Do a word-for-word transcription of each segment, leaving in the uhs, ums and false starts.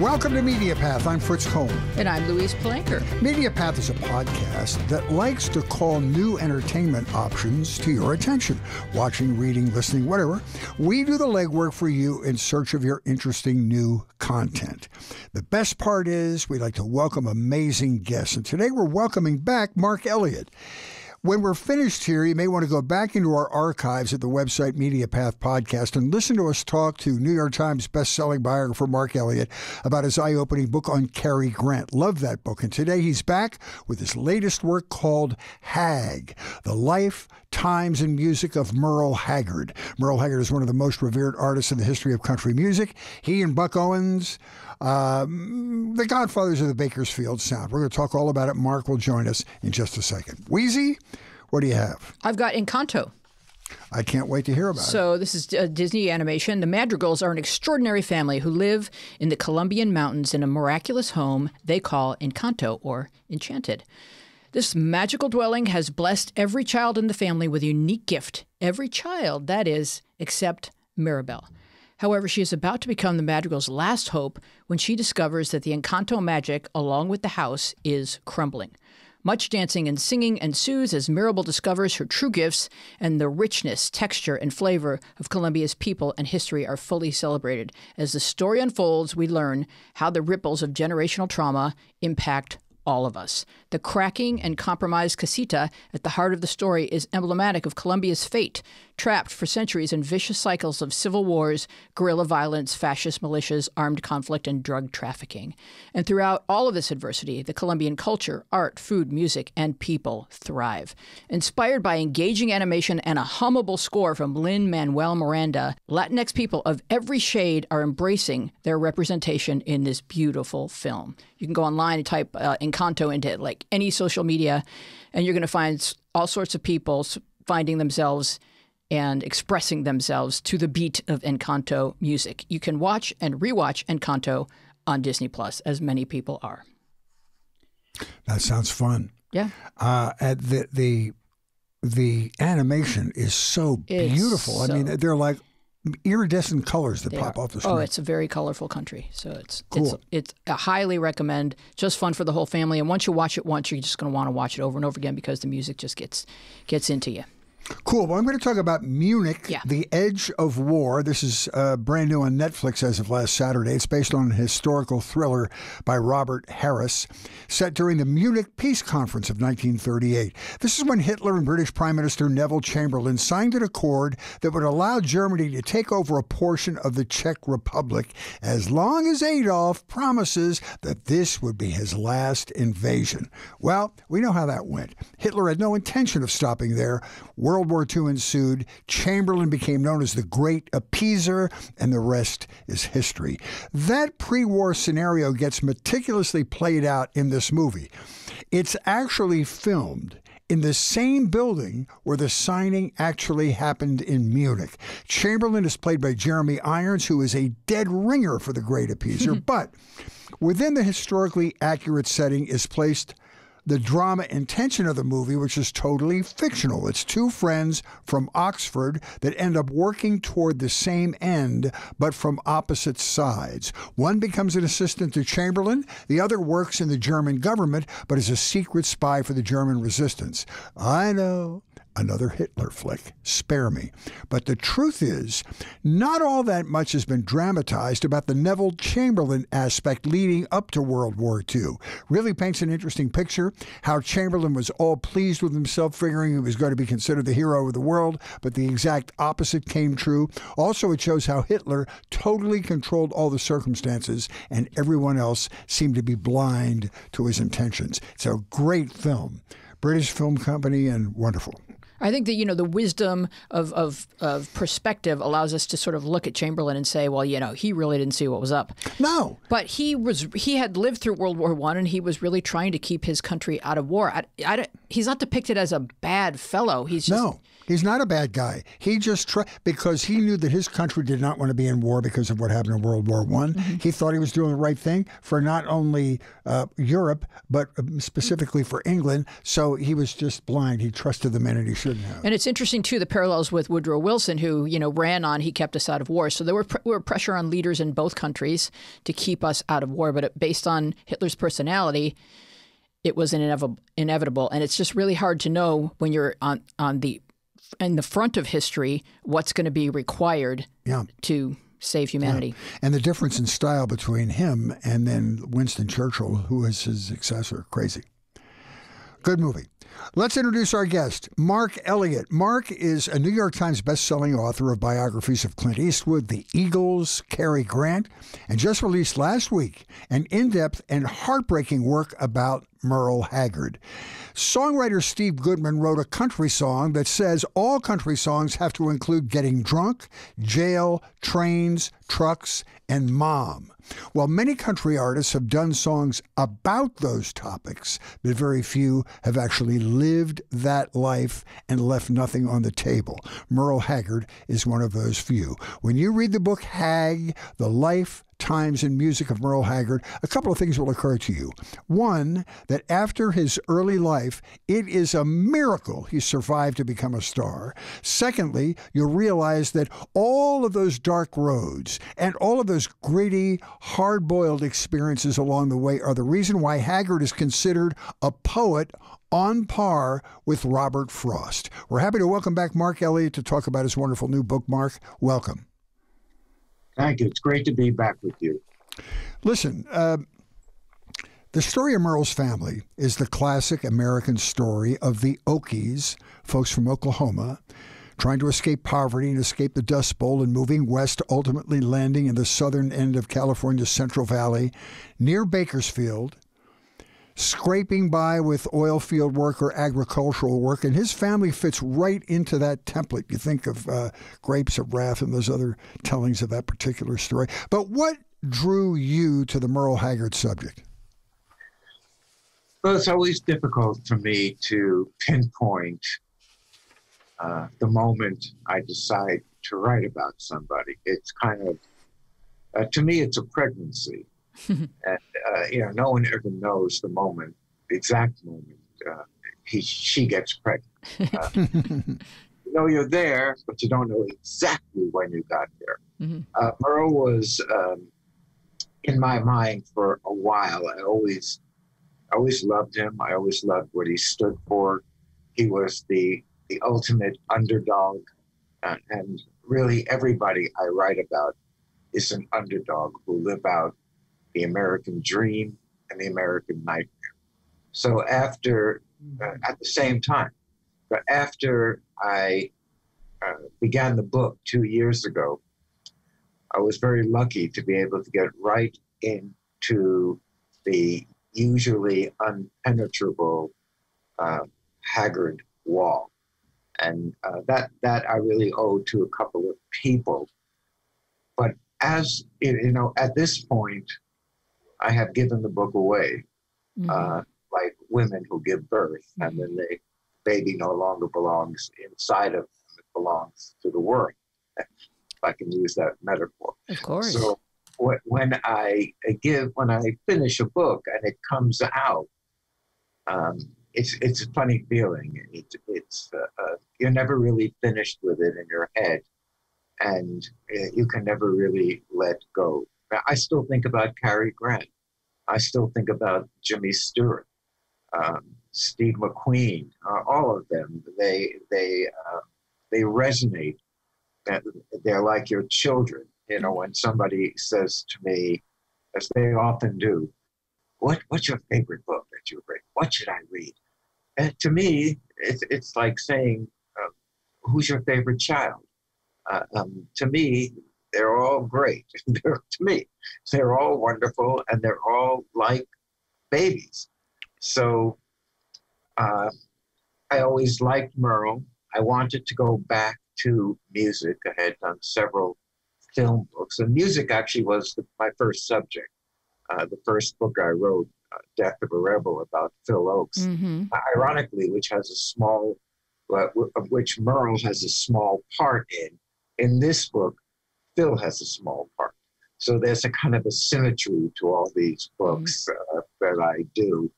Welcome to MediaPath. I'm Fritz Cohen. And I'm Louise Planker. MediaPath is a podcast that likes to call new entertainment options to your attention. Watching, reading, listening, whatever. We do the legwork for you in search of your interesting new content. The best part is we like to welcome amazing guests. And today we're welcoming back Marc Eliot. When we're finished here, you may want to go back into our archives at the website MediaPath Podcast and listen to us talk to New York Times bestselling biographer Marc Eliot about his eye-opening book on Cary Grant. Love that book. And today he's back with his latest work called H A G, The Life, Times, and Music of Merle Haggard. Merle Haggard is one of the most revered artists in the history of country music. He and Buck Owens, um, the godfathers of the Bakersfield sound. We're going to talk all about it. Mark will join us in just a second. Wheezy, what do you have? I've got Encanto. I can't wait to hear about so, it. So this is a Disney animation. The Madrigals are an extraordinary family who live in the Colombian mountains in a miraculous home they call Encanto, or Enchanted. This magical dwelling has blessed every child in the family with a unique gift. Every child, that is, except Mirabel. However, she is about to become the Madrigal's last hope when she discovers that the Encanto magic, along with the house, is crumbling. Much dancing and singing ensues as Mirabel discovers her true gifts, and the richness, texture, and flavor of Colombia's people and history are fully celebrated. As the story unfolds, we learn how the ripples of generational trauma impact all of us. The cracking and compromised casita at the heart of the story is emblematic of Colombia's fate, trapped for centuries in vicious cycles of civil wars, guerrilla violence, fascist militias, armed conflict, and drug trafficking. And throughout all of this adversity, the Colombian culture, art, food, music, and people thrive. Inspired by engaging animation and a hummable score from Lin-Manuel Miranda, Latinx people of every shade are embracing their representation in this beautiful film. You can go online and type uh, Encanto into like any social media, and you're going to find all sorts of people finding themselves and expressing themselves to the beat of Encanto music. You can watch and rewatch Encanto on Disney Plus, as many people are. That sounds fun. Yeah. Uh, at the the the animation is so it's beautiful. So I mean, they're like iridescent colors that pop are. off the screen. Oh, it's a very colorful country. So it's cool. It's, it's I highly recommend. Just fun for the whole family. And once you watch it once, you're just going to want to watch it over and over again because the music just gets gets into you. Cool. Well, I'm going to talk about Munich, yeah. The Edge of War. This is uh, brand new on Netflix as of last Saturday. It's based on a historical thriller by Robert Harris, set during the Munich Peace Conference of nineteen thirty-eight. This is when Hitler and British Prime Minister Neville Chamberlain signed an accord that would allow Germany to take over a portion of the Czech Republic as long as Adolf promises that this would be his last invasion. Well, we know how that went. Hitler had no intention of stopping there. World War Two ensued. Chamberlain became known as the Great Appeaser, and the rest is history. That pre-war scenario gets meticulously played out in this movie. It's actually filmed in the same building where the signing actually happened in Munich. Chamberlain is played by Jeremy Irons, who is a dead ringer for the Great Appeaser, but within the historically accurate setting is placed the drama and tension of the movie, which is totally fictional. It's two friends from Oxford that end up working toward the same end, but from opposite sides. One becomes an assistant to Chamberlain. The other works in the German government, but is a secret spy for the German resistance. I know. Another Hitler flick. Spare me. But the truth is, not all that much has been dramatized about the Neville Chamberlain aspect leading up to World War Two. Really paints an interesting picture, how Chamberlain was all pleased with himself, figuring he was going to be considered the hero of the world, but the exact opposite came true. Also, it shows how Hitler totally controlled all the circumstances, and everyone else seemed to be blind to his intentions. It's a great film. British Film Company, and wonderful. I think that, you know, the wisdom of, of of perspective allows us to sort of look at Chamberlain and say, well, you know, he really didn't see what was up. No. But he was he had lived through World War One, and he was really trying to keep his country out of war. I, I, he's not depicted as a bad fellow. He's just, no, he's not a bad guy. He just tried because he knew that his country did not want to be in war because of what happened in World War One. Mm-hmm. He thought he was doing the right thing for not only uh, Europe, but specifically for England. So he was just blind. He trusted the men, and he should shouldn't have. And it's interesting, too, the parallels with Woodrow Wilson, who, you know, ran on, he kept us out of war. So there were, pr- were pressure on leaders in both countries to keep us out of war. But it, based on Hitler's personality, it was inev- inevitable. And it's just really hard to know when you're on, on the in the front of history what's going to be required yeah. to save humanity. Yeah. And the difference in style between him and then Winston Churchill, who was his successor. Crazy. Good movie. Let's introduce our guest, Marc Eliot. Marc is a New York Times best-selling author of biographies of Clint Eastwood, The Eagles, Cary Grant, and just released last week an in-depth and heartbreaking work about Merle Haggard. Songwriter Steve Goodman wrote a country song that says all country songs have to include getting drunk, jail, trains, trucks, and mom. While many country artists have done songs about those topics, but very few have actually lived that life and left nothing on the table. Merle Haggard is one of those few. When you read the book H A G, The Life, Times, and Music of Merle Haggard, a couple of things will occur to you. One, that after his early life, it is a miracle he survived to become a star. Secondly, you'll realize that all of those dark roads and all of those gritty, hard-boiled experiences along the way are the reason why Haggard is considered a poet on par with Robert Frost. We're happy to welcome back Marc Eliot to talk about his wonderful new book. Marc, welcome. Thank you. It's great to be back with you. Listen, uh, the story of Merle's family is the classic American story of the Okies, folks from Oklahoma, trying to escape poverty and escape the Dust Bowl and moving west, ultimately landing in the southern end of California's Central Valley near Bakersfield, scraping by with oil field work or agricultural work, and his family fits right into that template. You think of uh, Grapes of Wrath and those other tellings of that particular story. But what drew you to the Merle Haggard subject? Well, it's always difficult for me to pinpoint uh, the moment I decide to write about somebody. It's kind of, uh, to me, it's a pregnancy. and, uh, you know, no one ever knows the moment, the exact moment uh, he, she gets pregnant. Uh, you know you're there, but you don't know exactly when you got there. Mm-hmm. Uh, Merle was um, in my mind for a while. I always, I always loved him. I always loved what he stood for. He was the, the ultimate underdog. Uh, and really everybody I write about is an underdog who live out the American dream and the American nightmare. So after, uh, at the same time, but after I uh, began the book two years ago, I was very lucky to be able to get right into the usually unpenetrable uh, Haggard wall. And uh, that, that I really owe to a couple of people. But as, you know, at this point, I have given the book away, mm-hmm. uh, like women who give birth, mm-hmm. and then the baby no longer belongs inside of them, it belongs to the world, if I can use that metaphor. Of course. So wh- when I give, when I finish a book and it comes out, um, it's it's a funny feeling. It, it's uh, uh, you're never really finished with it in your head, and uh, you can never really let go. I still think about Cary Grant. I still think about Jimmy Stewart, um, Steve McQueen, uh, all of them. They they uh, they resonate. They're like your children. You know, when somebody says to me, as they often do, "What what's your favorite book that you read? What should I read?" And to me, it's it's like saying, uh, "Who's your favorite child?" Uh, um, to me. They're all great. They're, to me, they're all wonderful, and they're all like babies. So uh, I always liked Merle. I wanted to go back to music. I had done several film books, and music actually was the, my first subject. Uh, the first book I wrote, uh, Death of a Rebel, about Phil Oakes, mm-hmm. ironically, which has a small, uh, w- of which Merle has a small part in. In this book, Phil has a small part. So there's a kind of a symmetry to all these books uh, that I do.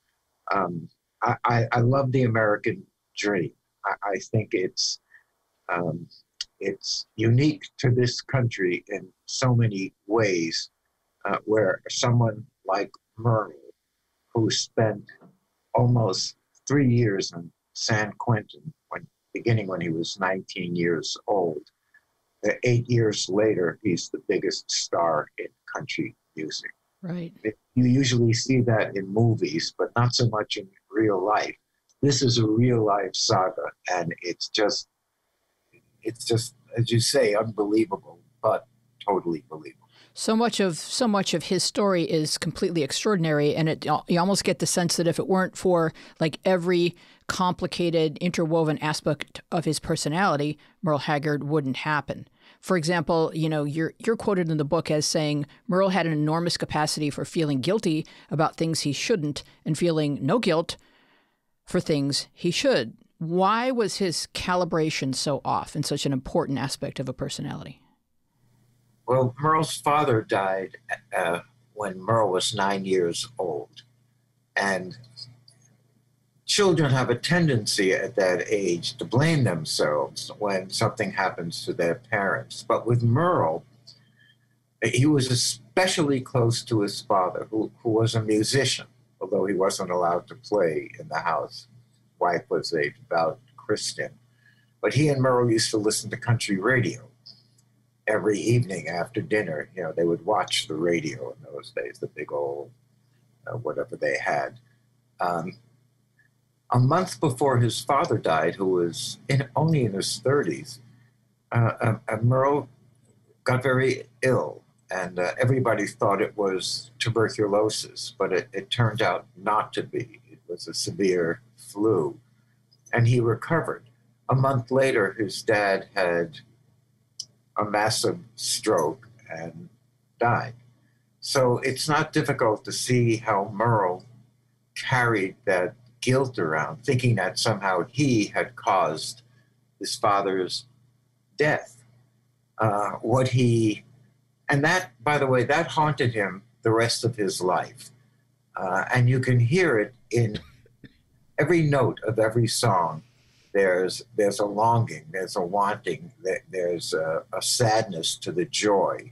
Um, I, I, I love the American dream. I think it's um, it's unique to this country in so many ways, uh, where someone like Merle, who spent almost three years in San Quentin, when, beginning when he was nineteen years old, eight years later, he's the biggest star in country music. Right. You usually see that in movies, but not so much in real life. This is a real life saga, and it's just, it's just, as you say, unbelievable, but totally believable. So much of so much of his story is completely extraordinary, and it you almost get the sense that if it weren't for like every complicated interwoven aspect of his personality, Merle Haggard wouldn't happen. For example, you know, you're you're quoted in the book as saying Merle had an enormous capacity for feeling guilty about things he shouldn't and feeling no guilt for things he should. Why was his calibration so off in such an important aspect of a personality? Well, Merle's father died uh, when Merle was nine years old. And children have a tendency at that age to blame themselves when something happens to their parents. But with Merle, he was especially close to his father, who, who was a musician, although he wasn't allowed to play in the house. His wife was a devout Christian. But he and Merle used to listen to country radio. Every evening after dinner, you know, they would watch the radio in those days, the big old, uh, whatever they had. Um, a month before his father died, who was in, only in his thirties, uh, uh, Merle got very ill, and uh, everybody thought it was tuberculosis, but it, it turned out not to be. It was a severe flu, and he recovered. A month later, his dad had a massive stroke and died. So it's not difficult to see how Merle carried that guilt around, thinking that somehow he had caused his father's death. Uh, what he, and that, by the way, that haunted him the rest of his life. Uh, and you can hear it in every note of every song. There's there's a longing, there's a wanting, there, there's a, a sadness to the joy.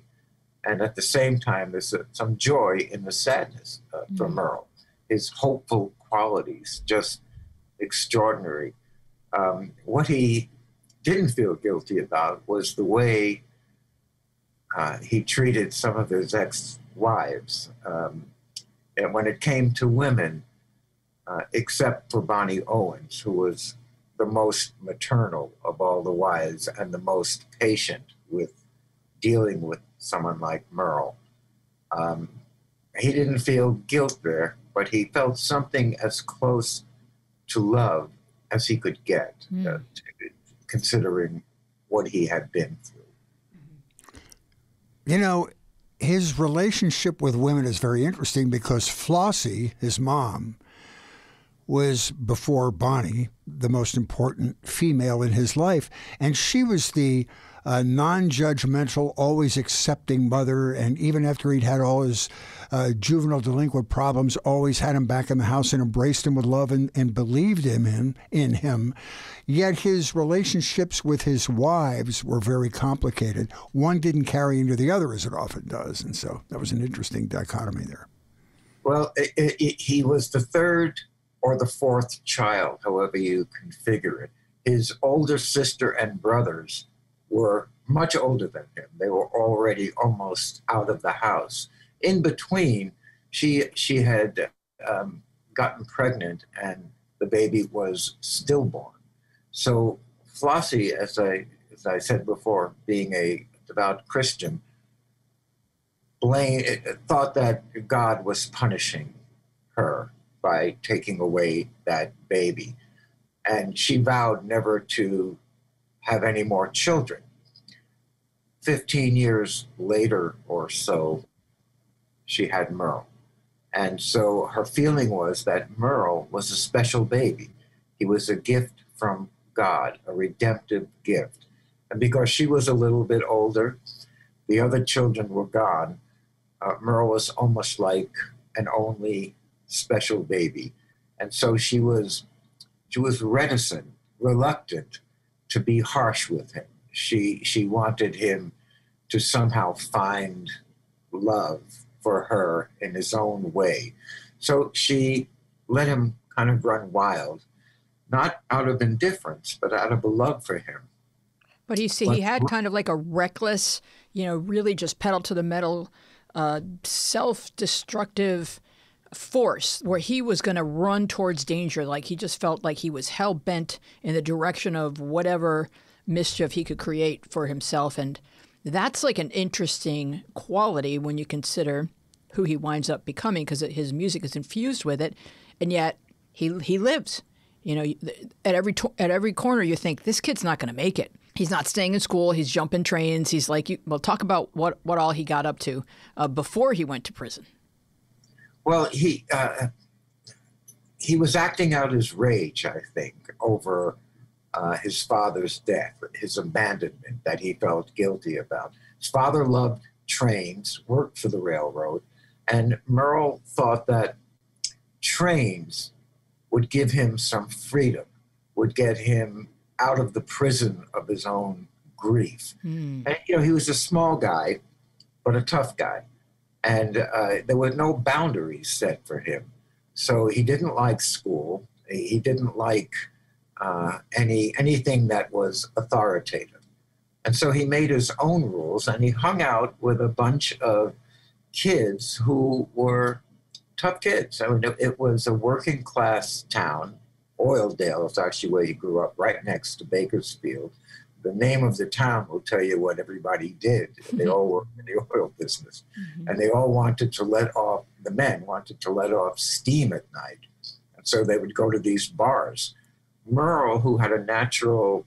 And at the same time, there's a, some joy in the sadness uh, mm-hmm. for Merle. His hopeful qualities, just extraordinary. Um, what he didn't feel guilty about was the way uh, he treated some of his ex-wives. Um, and when it came to women, uh, except for Bonnie Owens, who was the most maternal of all the wives and the most patient with dealing with someone like Merle. Um, he didn't feel guilt there, but he felt something as close to love as he could get, mm. uh, considering what he had been through. You know, his relationship with women is very interesting because Flossie, his mom, was, before Bonnie, the most important female in his life. And she was the uh, non-judgmental, always accepting mother. And even after he'd had all his uh, juvenile delinquent problems, always had him back in the house and embraced him with love and, and believed him in, in him. Yet his relationships with his wives were very complicated. One didn't carry into the other, as it often does. And so that was an interesting dichotomy there. Well, it, it, he was the third or the fourth child, however you configure it. His older sister and brothers were much older than him. They were already almost out of the house. In between, she, she had um, gotten pregnant and the baby was stillborn. So Flossie, as I, as I said before, being a devout Christian, blamed, thought that God was punishing her by taking away that baby. And she vowed never to have any more children. Fifteen years later or so, she had Merle. And so her feeling was that Merle was a special baby. He was a gift from God, a redemptive gift. And because she was a little bit older, the other children were gone, uh, Merle was almost like an only special baby. And so she was she was reticent reluctant to be harsh with him. She she wanted him to somehow find love for her in his own way. So she let him kind of run wild, not out of indifference, but out of a love for him. But you see, but, he had kind of like a reckless, you know, really just pedal to the metal, uh, self-destructive force where he was going to run towards danger. Like he just felt like he was hell-bent in the direction of whatever mischief he could create for himself. And that's like an interesting quality when you consider who he winds up becoming, because his music is infused with it, and yet he he lives. You know, at every at every corner you think, this kid's not going to make it. He's not staying in school. He's jumping trains. He's like, you, well, talk about what, what all he got up to uh, before he went to prison. Well, he uh, he was acting out his rage, I think, over uh, his father's death, his abandonment that he felt guilty about. His father loved trains, worked for the railroad, and Merle thought that trains would give him some freedom, would get him out of the prison of his own grief. Mm. And, you know, he was a small guy, but a tough guy. And uh, there were no boundaries set for him. So he didn't like school. He didn't like uh, any anything that was authoritative. And so he made his own rules, and he hung out with a bunch of kids who were tough kids. I mean, it was a working class town. Oildale is actually where he grew up, right next to Bakersfield. The name of the town will tell you what everybody did. They all worked in the oil business. Mm-hmm. And they all wanted to let off, the men wanted to let off steam at night. And so they would go to these bars. Merle, who had a natural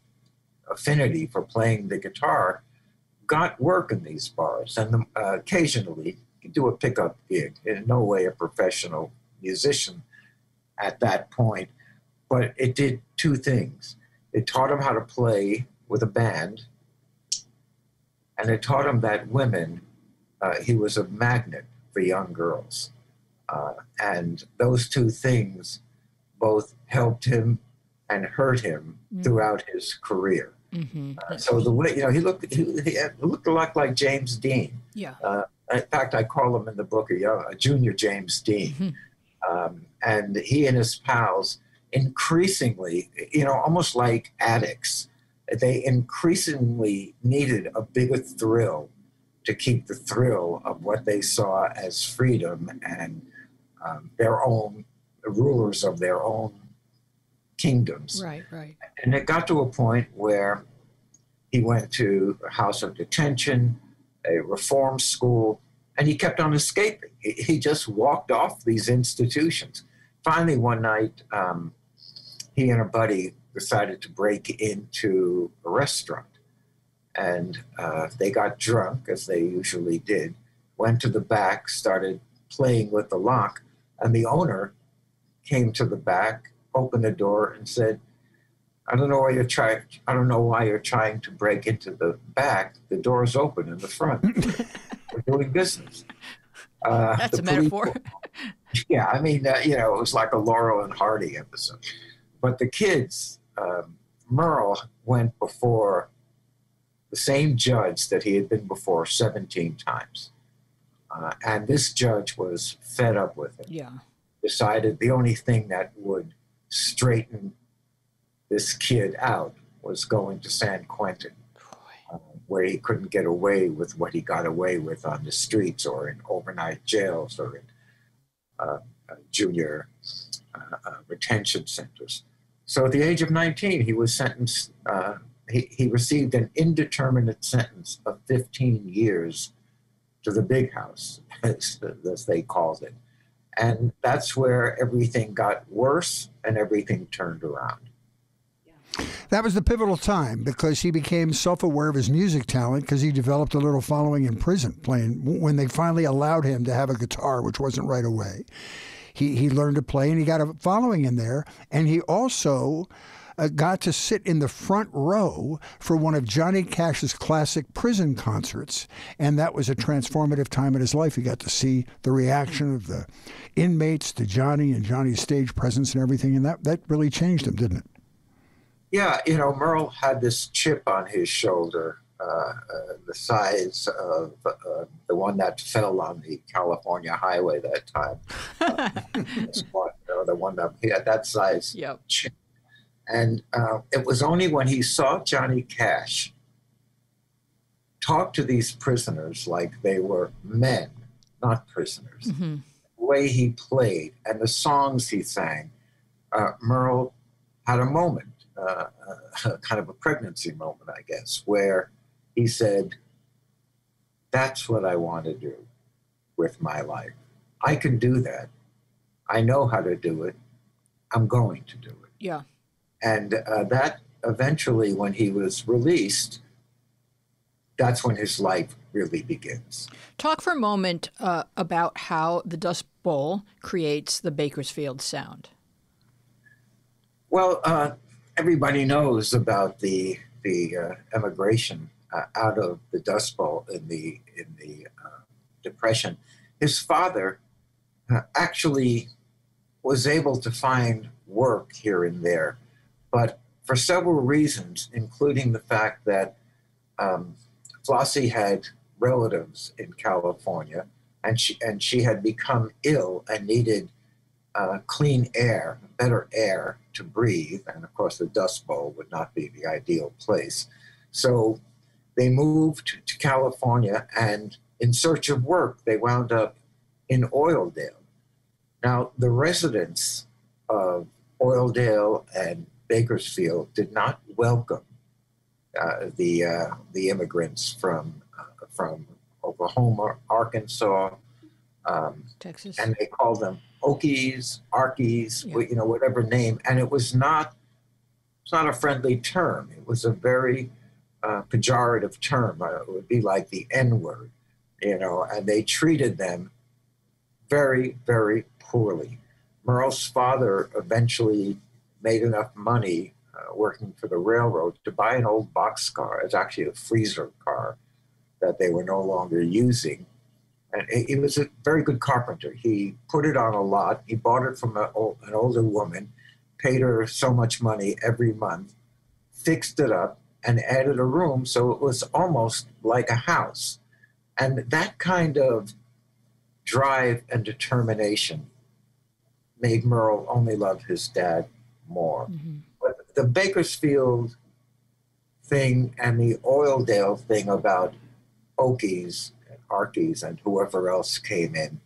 affinity for playing the guitar, got work in these bars. And the, uh, occasionally, he'd do a pickup gig. In no way a professional musician at that point. But it did two things. It taught him how to play with a band, and it taught him that women, uh, he was a magnet for young girls. Uh, and those two things both helped him and hurt him mm-hmm. throughout his career. Mm-hmm. Uh, so the way, you know, he looked, he, he looked a lot like James Dean. Yeah. Uh, in fact, I call him in the book a, young, a junior James Dean. Mm-hmm. Um, and he and his pals increasingly, you know, almost like addicts, they increasingly needed a bigger thrill to keep the thrill of what they saw as freedom and um, their own the rulers of their own kingdoms. Right, right. And it got to a point where he went to a house of detention, a reform school, and he kept on escaping. He, he just walked off these institutions. Finally, one night, um, he and a buddy decided to break into a restaurant. And uh, they got drunk, as they usually did, went to the back, started playing with the lock, and the owner came to the back, opened the door, and said, I don't know why you're trying, I don't know why you're trying to break into the back. The door's open in the front. We're doing business. Uh, That's a metaphor. Yeah, I mean, uh, you know, it was like a Laurel and Hardy episode. But the kids, um, Merle went before the same judge that he had been before seventeen times. Uh, and this judge was fed up with him. Yeah. Decided the only thing that would straighten this kid out was going to San Quentin, uh, where he couldn't get away with what he got away with on the streets or in overnight jails or in uh, junior uh, uh, retention centers. So at the age of nineteen, he was sentenced, uh, he, he received an indeterminate sentence of fifteen years to the big house, as, as they called it. And that's where everything got worse and everything turned around. That was the pivotal time because he became self-aware of his music talent because he developed a little following in prison playing when they finally allowed him to have a guitar, which wasn't right away. He, he learned to play, and he got a following in there. And he also uh, got to sit in the front row for one of Johnny Cash's classic prison concerts. And that was a transformative time in his life. He got to see the reaction of the inmates to Johnny and Johnny's stage presence and everything. And that, that really changed him, didn't it? yeah, you know, Merle had this chip on his shoulder, uh, uh, the size of uh, the one that fell on the California highway that time. Uh, one, uh, the one that he had that size yep. chip. And uh, it was only when he saw Johnny Cash talk to these prisoners like they were men, not prisoners, mm-hmm. the way he played and the songs he sang, uh, Merle had a moment, uh, uh, kind of a pregnancy moment, I guess, where he said, that's what I want to do with my life. I can do that. I know how to do it. I'm going to do it. Yeah. And uh, that eventually, when he was released, that's when his life really begins. Talk for a moment uh, about how the Dust Bowl creates the Bakersfield sound. Well, uh, everybody knows about the the uh, emigration uh, out of the Dust Bowl in the in the uh, Depression. His father uh, actually was able to find work here and there. But for several reasons, including the fact that um, Flossie had relatives in California, and she and she had become ill and needed uh, clean air, better air to breathe. And of course, the Dust Bowl would not be the ideal place. So they moved to California, and in search of work, they wound up in Oildale. Now, the residents of Oildale and Bakersfield did not welcome uh, the uh, the immigrants from uh, from Oklahoma, Arkansas, um, Texas, and they called them Okies, Arkies, yeah. you know, whatever name. And it was not it's not a friendly term. It was a very uh, pejorative term. Uh, it would be like the N-word, you know. And they treated them very, very poorly. Merle's father eventually made enough money uh, working for the railroad to buy an old boxcar. It's actually a freezer car that they were no longer using. And he was a very good carpenter. He put it on a lot. He bought it from a, an older woman, paid her so much money every month, fixed it up, and added a room so it was almost like a house. And that kind of drive and determination made Merle only love his dad more. Mm-hmm. But the Bakersfield thing and the Oildale thing about Okies and Arkies and whoever else came in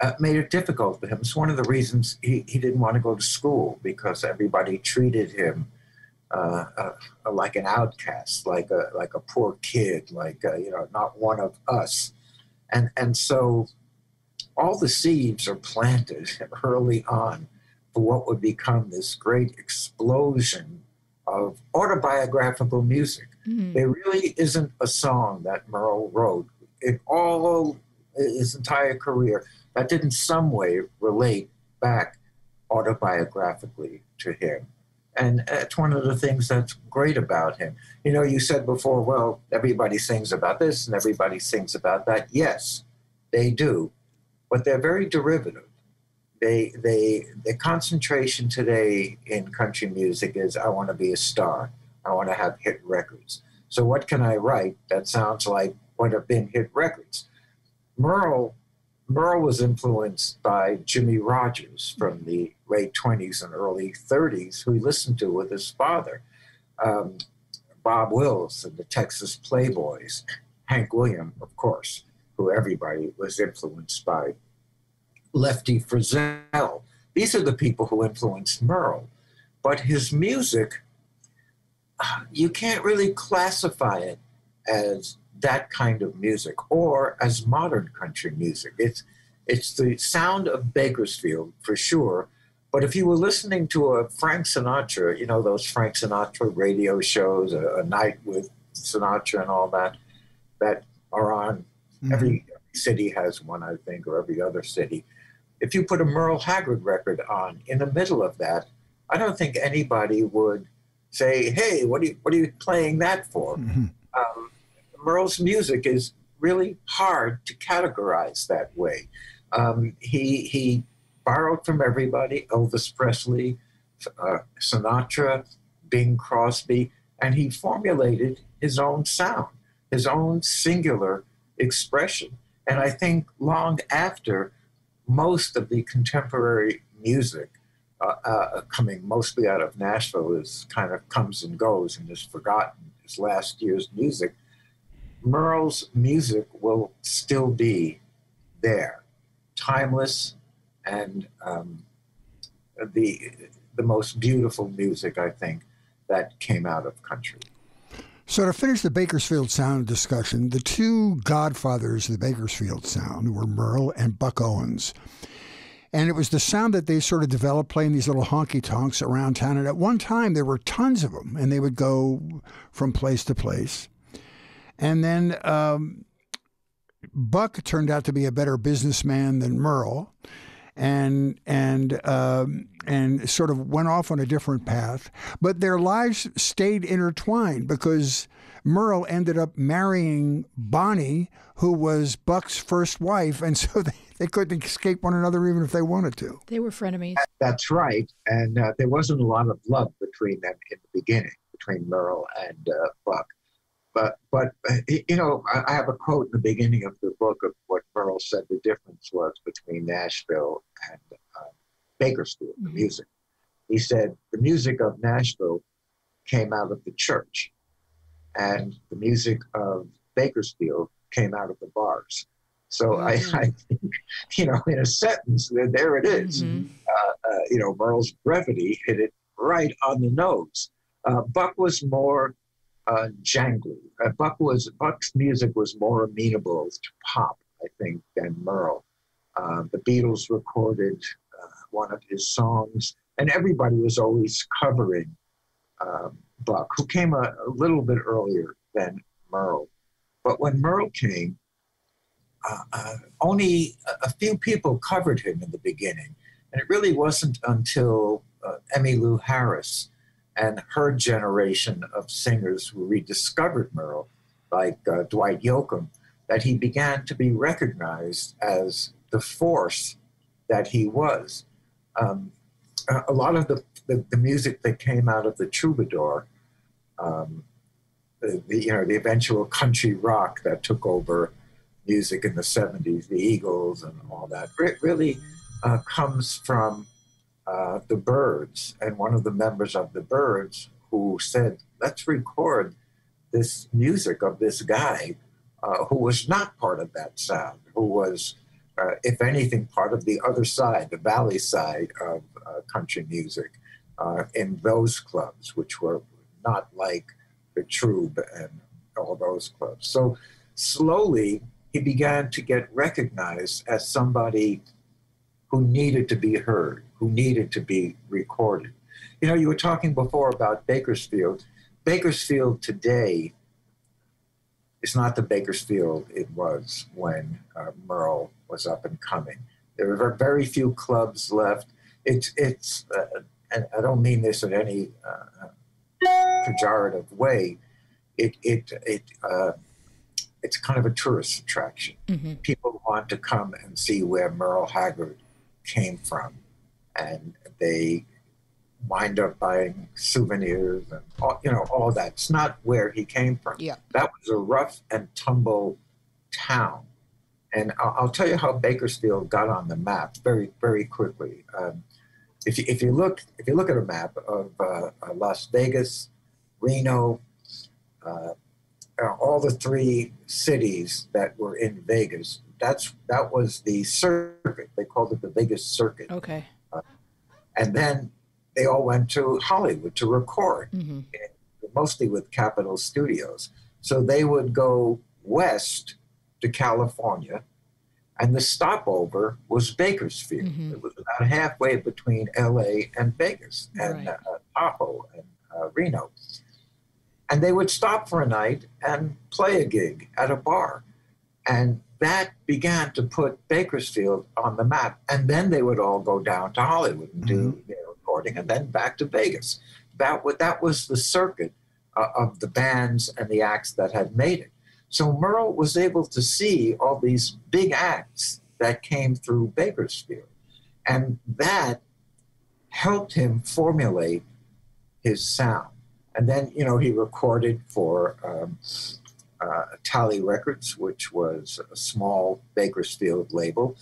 uh, made it difficult for him. It's one of the reasons he, he didn't want to go to school, because everybody treated him uh, uh, like an outcast, like a like a poor kid, like a, you know, not one of us. And and so all the seeds are planted early on for what would become this great explosion of autobiographical music. Mm-hmm. There really isn't a song that Merle wrote in all his entire career that didn't some way relate back autobiographically to him. And it's one of the things that's great about him. You know, you said before, well, everybody sings about this and everybody sings about that. Yes, they do, but they're very derivative. They, they, the concentration today in country music is, I want to be a star. I want to have hit records. So what can I write that sounds like what have been hit records? Merle, Merle was influenced by Jimmie Rodgers from the late twenties and early thirties, who he listened to with his father. Um, Bob Wills and the Texas Playboys, Hank William, of course, who everybody was influenced by. Lefty Frizzell. These are the people who influenced Merle. But his music, you can't really classify it as that kind of music or as modern country music. It's, it's the sound of Bakersfield for sure. But if you were listening to a Frank Sinatra, you know, those Frank Sinatra radio shows, A, a Night with Sinatra and all that, that are on mm-hmm. every city has one, I think, or every other city. If you put a Merle Haggard record on in the middle of that, I don't think anybody would say, hey, what are you, what are you playing that for? Mm-hmm. Um, Merle's music is really hard to categorize that way. Um, he, he borrowed from everybody, Elvis Presley, uh, Sinatra, Bing Crosby, and he formulated his own sound, his own singular expression. And I think long after most of the contemporary music uh, uh, coming mostly out of Nashville is kind of comes and goes and is forgotten as last year's music, Merle's music will still be there, timeless and um, the, the most beautiful music, I think, that came out of country. So to finish the Bakersfield sound discussion, the two godfathers of the Bakersfield sound were Merle and Buck Owens. And it was the sound that they sort of developed playing these little honky-tonks around town. And at one time, there were tons of them, and they would go from place to place. And then um, Buck turned out to be a better businessman than Merle, and and um, and sort of went off on a different path. But their lives stayed intertwined because Merle ended up marrying Bonnie, who was Buck's first wife, and so they, they couldn't escape one another even if they wanted to. They were frenemies. That's right, and uh, there wasn't a lot of love between them in the beginning, between Merle and uh, Buck. But, but you know, I have a quote in the beginning of the book of what Merle said the difference was between Nashville and uh, Bakersfield, the music. He said, the music of Nashville came out of the church, and the music of Bakersfield came out of the bars. So I, I think, you know, in a sentence, there, there it is. Mm-hmm. uh, uh, you know, Merle's brevity hit it right on the nose. Uh, Buck was more... Uh, jangly. Uh, Buck was, Buck's music was more amenable to pop, I think, than Merle. Uh, the Beatles recorded uh, one of his songs, and everybody was always covering uh, Buck, who came a, a little bit earlier than Merle. But when Merle came, uh, uh, only a, a few people covered him in the beginning, and it really wasn't until uh, Emmylou Lou Harris and her generation of singers who rediscovered Merle, like uh, Dwight Yoakam, that he began to be recognized as the force that he was. Um, a lot of the, the, the music that came out of the troubadour, um, the, the, you know, the eventual country rock that took over music in the seventies, the Eagles and all that, it really uh, comes from Uh, the Byrds, and one of the members of the Byrds who said, let's record this music of this guy uh, who was not part of that sound, who was, uh, if anything, part of the other side, the valley side of uh, country music uh, in those clubs, which were not like the Troub and all those clubs. So slowly he began to get recognized as somebody who needed to be heard, who needed to be recorded. You know, you were talking before about Bakersfield. Bakersfield today is not the Bakersfield it was when uh, Merle was up and coming. There are very few clubs left. It's, it's uh, and I don't mean this in any uh, pejorative way, it, it, it, uh, it's kind of a tourist attraction. Mm-hmm. People want to come and see where Merle Haggard came from, and they wind up buying souvenirs and all, you know, all that. It's not where he came from. Yeah. That was a rough and tumble town. And I'll, I'll tell you how Bakersfield got on the map very, very quickly. Um, if, you, if, you look, if you look at a map of uh, Las Vegas, Reno, uh, all the three cities that were in Vegas, That's that was the circuit. They called it the Vegas circuit. Okay. Uh, and then they all went to Hollywood to record, mm-hmm. mostly with Capitol Studios. So they would go west to California, and the stopover was Bakersfield. Mm-hmm. It was about halfway between L A and Vegas, and right. uh, Tahoe and uh, Reno. And they would stop for a night and play a gig at a bar, and that began to put Bakersfield on the map. And then they would all go down to Hollywood and do mm-hmm. their recording, and then back to Vegas. That, that was the circuit uh, of the bands and the acts that had made it. So Merle was able to see all these big acts that came through Bakersfield. And that helped him formulate his sound. And then, you know, he recorded for um, uh, Tally Records, which was a small Bakersfield label,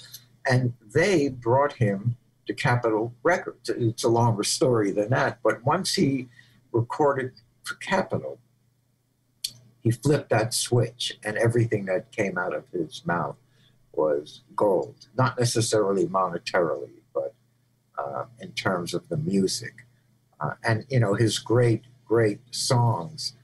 and they brought him to Capitol Records. It's a longer story than that, but once he recorded for Capitol, he flipped that switch, and everything that came out of his mouth was gold. Not necessarily monetarily, but uh, in terms of the music. Uh, and, you know, his great, great songs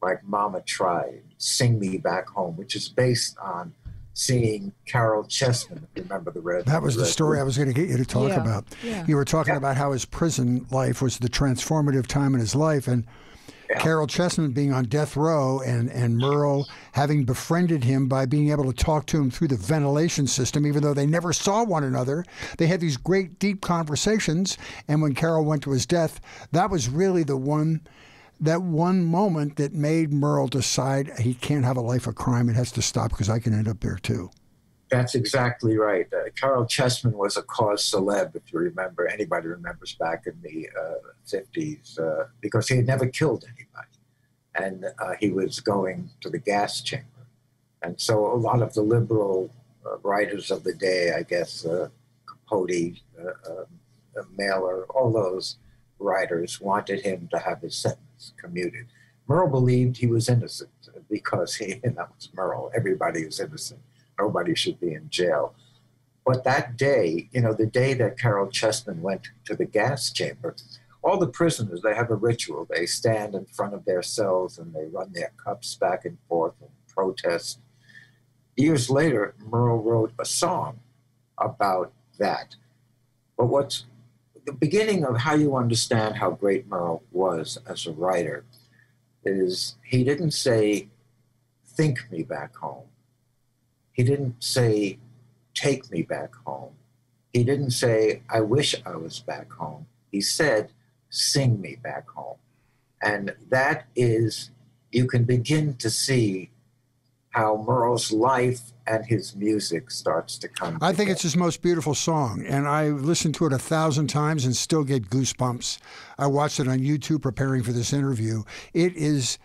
like Mama Tried, Sing Me Back Home, which is based on seeing Caryl Chessman, remember the Red? That was the, the story I was going to get you to talk yeah. about. Yeah. You were talking yeah. about how his prison life was the transformative time in his life, and yeah. Caryl Chessman being on death row, and, and Merle having befriended him by being able to talk to him through the ventilation system, even though they never saw one another. They had these great, deep conversations, and when Caryl went to his death, that was really the one... that one moment that made Merle decide he can't have a life of crime. It has to stop because I can end up there too. That's exactly right. Uh, Caryl Chessman was a cause celeb, if you remember. Anybody remembers back in the uh, fifties, uh, because he had never killed anybody. And uh, he was going to the gas chamber. And so a lot of the liberal uh, writers of the day, I guess, uh, Capote, uh, uh, Mailer, all those writers wanted him to have his sentence commuted. Merle believed he was innocent because he, and that was Merle, everybody was innocent. Nobody should be in jail. But that day, you know, the day that Caryl Chessman went to the gas chamber, all the prisoners, they have a ritual. They stand in front of their cells and they run their cups back and forth and protest. Years later, Merle wrote a song about that. But what's the beginning of how you understand how great Merle was as a writer is he didn't say, think me back home. He didn't say, take me back home. He didn't say, I wish I was back home. He said, sing me back home. And that is, you can begin to see how Merle's life and his music starts to come I together. Think it's his most beautiful song, and I listened to it a thousand times and still get goosebumps. I watched it on YouTube preparing for this interview. It is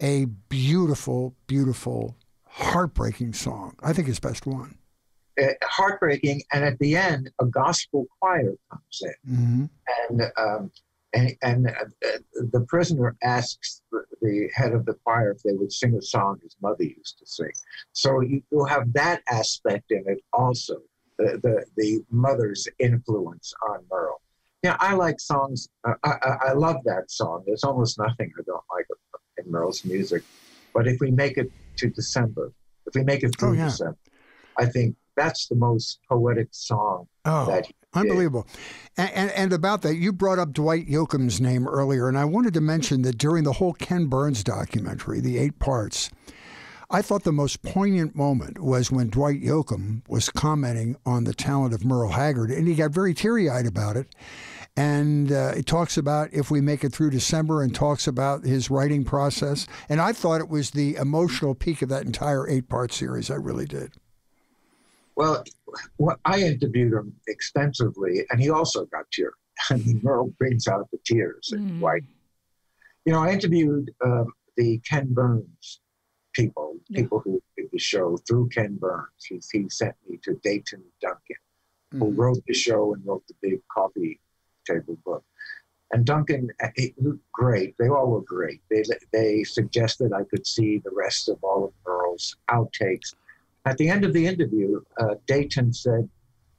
a beautiful, beautiful, heartbreaking song. I think his best one. Uh, heartbreaking, and at the end, a gospel choir comes in. Mm-hmm. And, um, and, and uh, the prisoner asks the, the head of the choir if they would sing a song his mother used to sing. So you, you'll have that aspect in it also, the, the, the mother's influence on Merle. Yeah, I like songs. Uh, I, I, I love that song. There's almost nothing I don't like in Merle's music. But if we make it to December, if we make it through oh, yeah. December, I think that's the most poetic song oh. that he Unbelievable. And, and, and about that, you brought up Dwight Yoakam's name earlier, and I wanted to mention that during the whole Ken Burns documentary, the eight parts, I thought the most poignant moment was when Dwight Yoakam was commenting on the talent of Merle Haggard, and he got very teary-eyed about it. And uh, it talks about If We Make It Through December and talks about his writing process. And I thought it was the emotional peak of that entire eight-part series. I really did. Well, well, I interviewed him extensively, and he also got teary. I mean, Merle brings out the tears. Mm. And Dwight. You know, I interviewed um, the Ken Burns people, yeah. people who did the show through Ken Burns. He, he sent me to Dayton Duncan, mm. who wrote the show and wrote the big coffee table book. And Duncan, he, great. They all were great. They, they suggested I could see the rest of all of Merle's outtakes. At the end of the interview, uh, Dayton said,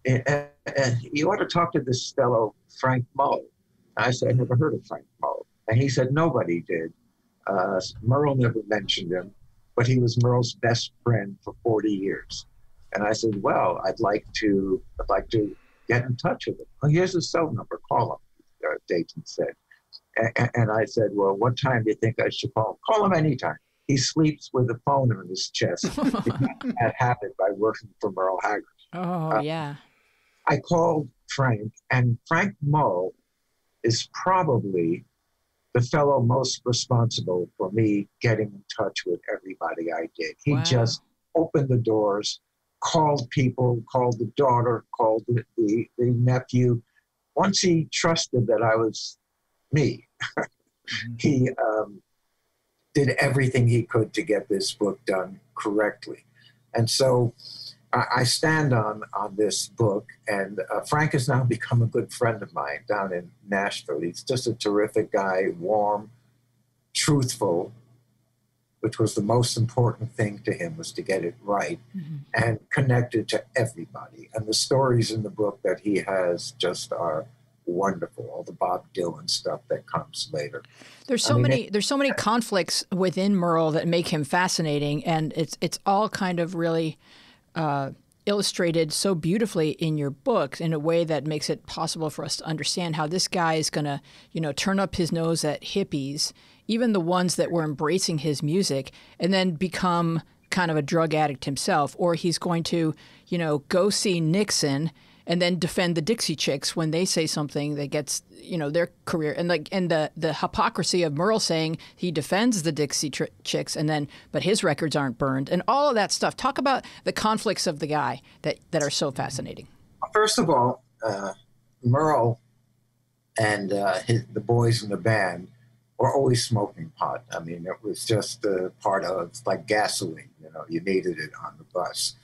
eh, eh, eh, you ought to talk to this fellow, Frank Mull. I said, I never heard of Frank Mull. And he said, nobody did. Uh, Merle never mentioned him, but he was Merle's best friend for forty years. And I said, well, I'd like to I'd like to get in touch with him. Well, here's his cell number, call him, uh, Dayton said. A and I said, well, what time do you think I should call him? Call him anytime. He sleeps with a phone in his chest. That happened by working for Merle Haggard. Oh, uh, yeah. I called Frank, and Frank Moe is probably the fellow most responsible for me getting in touch with everybody I did. He wow. just opened the doors, called people, called the daughter, called the, the, the nephew. Once he trusted that I was me, Mm-hmm. He um, did everything he could to get this book done correctly. And so I, I stand on, on this book, and uh, Frank has now become a good friend of mine down in Nashville. He's just a terrific guy, warm, truthful, which was the most important thing to him, was to get it right, mm-hmm. and connected to everybody. And the stories in the book that he has just are wonderful, all the Bob Dylan stuff that comes later. There's so I mean, many it, there's so many conflicts within Merle that make him fascinating, and it's it's all kind of really uh, illustrated so beautifully in your book in a way that makes it possible for us to understand how this guy is going to, you know, turn up his nose at hippies, even the ones that were embracing his music, and then become kind of a drug addict himself, or he's going to, you know, go see Nixon and then defend the Dixie Chicks when they say something that gets, you know, their career. And like, and the the hypocrisy of Merle saying he defends the Dixie tri- Chicks, and then, but his records aren't burned, and all of that stuff. Talk about the conflicts of the guy that, that are so fascinating. First of all, uh, Merle and uh, his, the boys in the band were always smoking pot. I mean, it was just uh, part of, like, gasoline, you know, you needed it on the bus.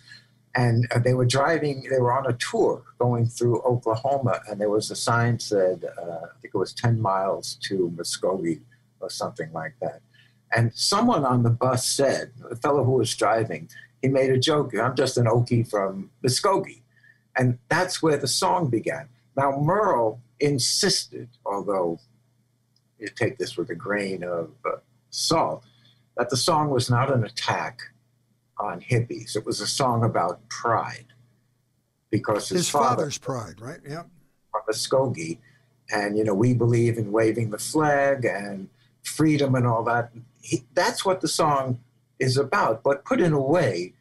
And they were driving, they were on a tour going through Oklahoma, and there was a sign said, uh, I think it was ten miles to Muskogee or something like that. And someone on the bus said, the fellow who was driving, he made a joke, I'm just an Okie from Muskogee. And that's where the song began. Now, Merle insisted, although you take this with a grain of uh, salt, that the song was not an attack on hippies. It was a song about pride, because his, his father, father's pride, right? Yeah, from Muskogee, and you know, we believe in waving the flag and freedom and all that. He, that's what the song is about, but put in a way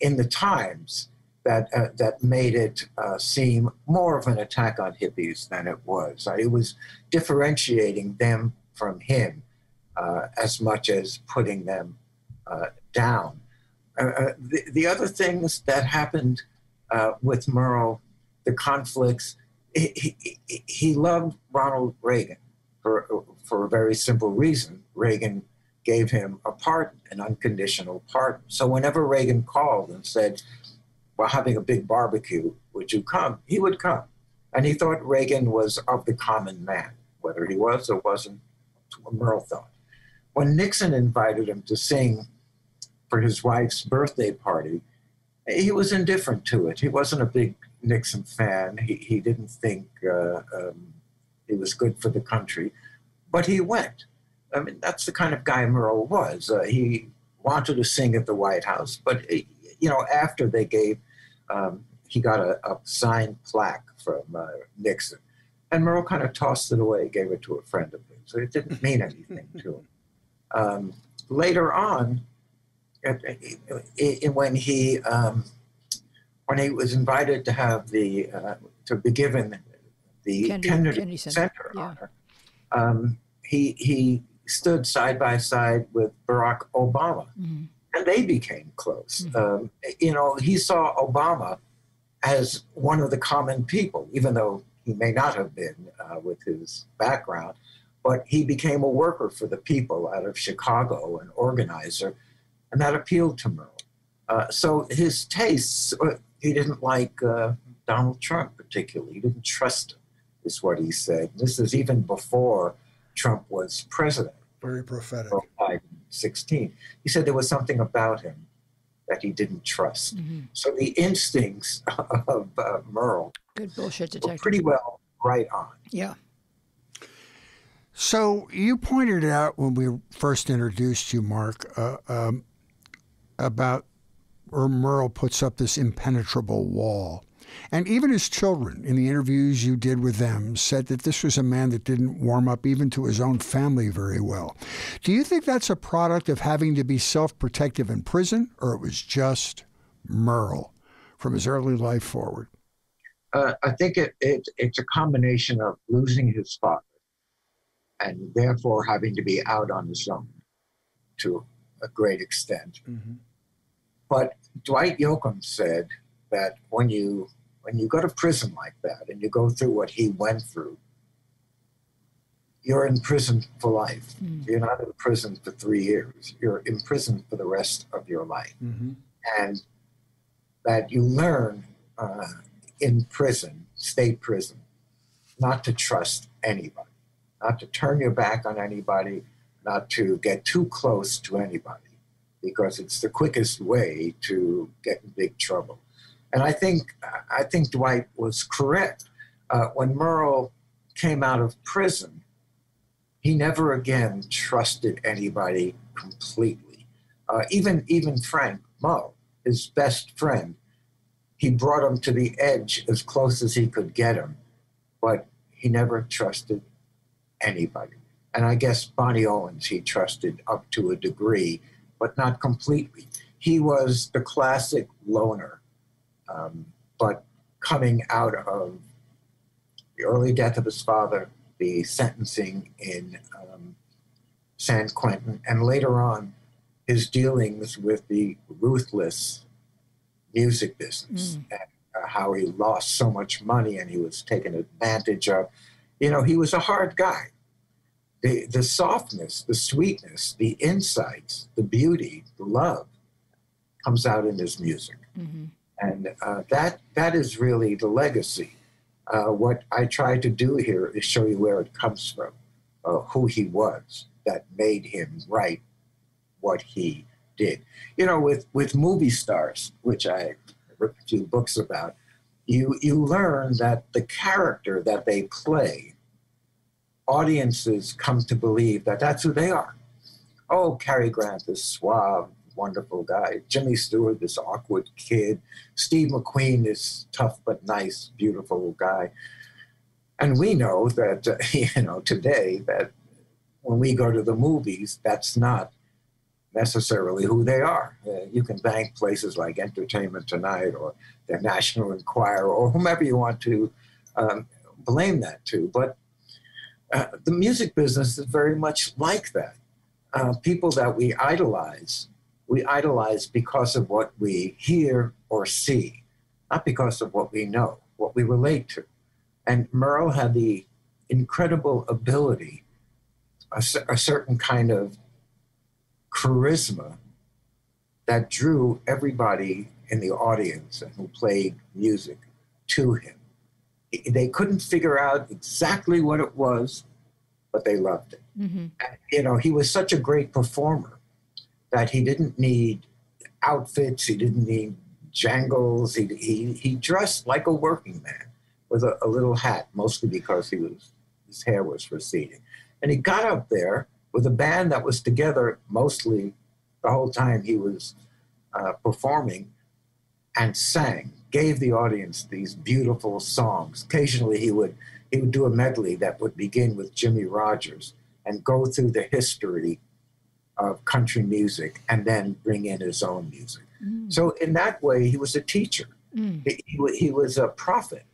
in the times that uh, that made it uh, seem more of an attack on hippies than it was. It was differentiating them from him uh, as much as putting them uh, down. Uh, the, the other things that happened uh, with Merle, the conflicts, he, he, he loved Ronald Reagan for, for a very simple reason. Reagan gave him a pardon, an unconditional pardon. So whenever Reagan called and said, we're having a big barbecue, would you come? He would come. And he thought Reagan was of the common man, whether he was or wasn't, Merle thought. When Nixon invited him to sing for his wife's birthday party, he was indifferent to it. He wasn't a big Nixon fan. He, he didn't think uh, um, it was good for the country, but he went. I mean, that's the kind of guy Merle was. Uh, he wanted to sing at the White House, but it, you know, after they gave, um, he got a, a signed plaque from uh, Nixon, and Merle kind of tossed it away, gave it to a friend of his. So it didn't mean anything to him. Um, later on, It, it, it, when he um, when he was invited to have the uh, to be given the Kennedy, Kennedy, Kennedy Center yeah. honor, um, he he stood side by side with Barack Obama, mm-hmm. and they became close. Mm-hmm. Um, you know, he saw Obama as one of the common people, even though he may not have been uh, with his background, but he became a worker for the people out of Chicago, an organizer. And that appealed to Merle. Uh, so his tastes, he didn't like uh, Donald Trump particularly. He didn't trust him, is what he said. This is even before Trump was president. Very prophetic. twenty sixteen. He said there was something about him that he didn't trust. Mm-hmm. So the instincts of uh, Merle Good bullshit detective. were pretty well right on. Yeah. So you pointed out when we first introduced you, Mark, uh, um, about, or Merle puts up this impenetrable wall. And even his children, in the interviews you did with them, said that this was a man that didn't warm up even to his own family very well. Do you think that's a product of having to be self-protective in prison, or it was just Merle from his early life forward? Uh, I think it, it, it's a combination of losing his father and therefore having to be out on his own to a great extent. Mm-hmm. But Dwight Yoakam said that when you when you go to prison like that and you go through what he went through, you're in prison for life. Mm. You're not in prison for three years. You're in prison for the rest of your life. Mm-hmm. And that you learn uh, in prison, state prison, not to trust anybody, not to turn your back on anybody, not to get too close to anybody, because it's the quickest way to get in big trouble. And I think, I think Dwight was correct. Uh, when Merle came out of prison, he never again trusted anybody completely. Uh, even, even Frank Moe, his best friend, he brought him to the edge as close as he could get him, but he never trusted anybody. And I guess Bonnie Owens he trusted up to a degree, but not completely. He was the classic loner, um, but coming out of the early death of his father, the sentencing in um, San Quentin, and later on, his dealings with the ruthless music business, mm. and uh, how he lost so much money and he was taken advantage of. You know, he was a hard guy. The, the softness, the sweetness, the insights, the beauty, the love comes out in his music. Mm-hmm. And uh, that that is really the legacy. Uh, what I try to do here is show you where it comes from, uh, who he was that made him write what he did. You know, with, with movie stars, which I wrote a few books about, you, you learn that the character that they play, audiences come to believe that that's who they are. Oh, Cary Grant, this suave, wonderful guy. Jimmy Stewart, this awkward kid. Steve McQueen, this tough but nice, beautiful guy. And we know that, uh, you know, today that when we go to the movies, that's not necessarily who they are. Uh, you can thank places like Entertainment Tonight or the National Enquirer or whomever you want to um, blame that to. But Uh, the music business is very much like that. Uh, people that we idolize, we idolize because of what we hear or see, not because of what we know, what we relate to. And Merle had the incredible ability, a, a certain kind of charisma that drew everybody in the audience and who played music to him. They couldn't figure out exactly what it was, but they loved it. Mm-hmm. And, you know, he was such a great performer that he didn't need outfits, he didn't need jangles, he he, he dressed like a working man with a, a little hat, mostly because he was his hair was receding. And he got up there with a band that was together mostly the whole time he was uh, performing and sang. Gave the audience these beautiful songs. Occasionally he would he would do a medley that would begin with Jimmie Rodgers and go through the history of country music and then bring in his own music. Mm. So in that way, he was a teacher. Mm. He, he, he was a prophet.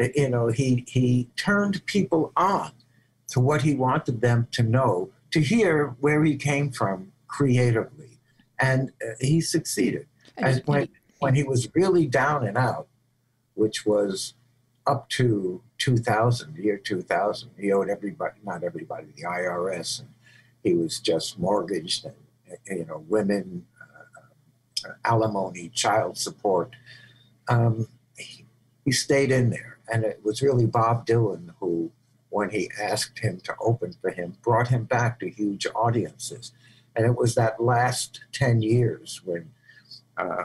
Uh, you know, he, he turned people on to what he wanted them to know, to hear where he came from creatively. And uh, he succeeded. As when, When he was really down and out, which was up to two thousand, the year two thousand, he owed everybody, not everybody, the I R S. And he was just mortgaged, and, you know, women, uh, alimony, child support. Um, he, he stayed in there. And it was really Bob Dylan who, when he asked him to open for him, brought him back to huge audiences. And it was that last ten years when... Uh,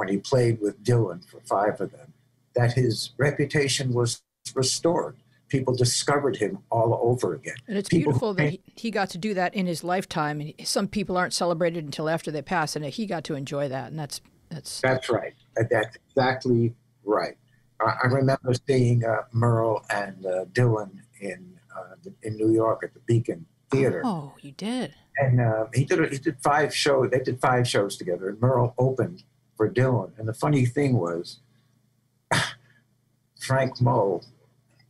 when he played with Dylan for five of them, that his reputation was restored. People discovered him all over again. And it's people beautiful that he, he got to do that in his lifetime. And some people aren't celebrated until after they pass, and he got to enjoy that. And that's that's that's right. That's exactly right. I, I remember seeing uh, Merle and uh, Dylan in uh, in New York at the Beacon Theater. Oh, you did. And uh, he did. He did five shows. They did five shows together, and Merle opened for Dylan. And the funny thing was, Frank Moe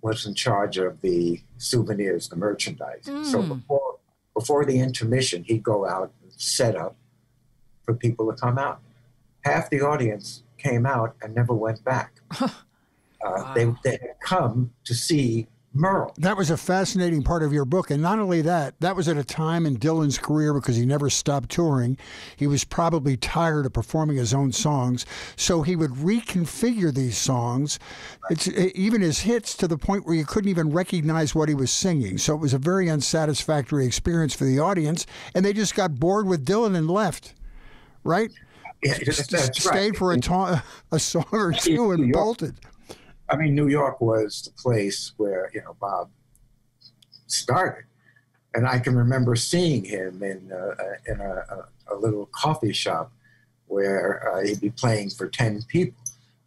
was in charge of the souvenirs, the merchandise. Mm. So before before the intermission, he'd go out and set up for people to come out. Half the audience came out and never went back. uh, wow. They they had come to see Merle. That was a fascinating part of your book. And not only that, that was at a time in Dylan's career because he never stopped touring. He was probably tired of performing his own songs. So he would reconfigure these songs, it's, even his hits, to the point where you couldn't even recognize what he was singing. So it was a very unsatisfactory experience for the audience. And they just got bored with Dylan and left, right? Yeah, that's right. Stayed for a, ta a song or two and bolted. I mean, New York was the place where, you know, Bob started. And I can remember seeing him in, uh, in a, a, a little coffee shop where uh, he'd be playing for ten people.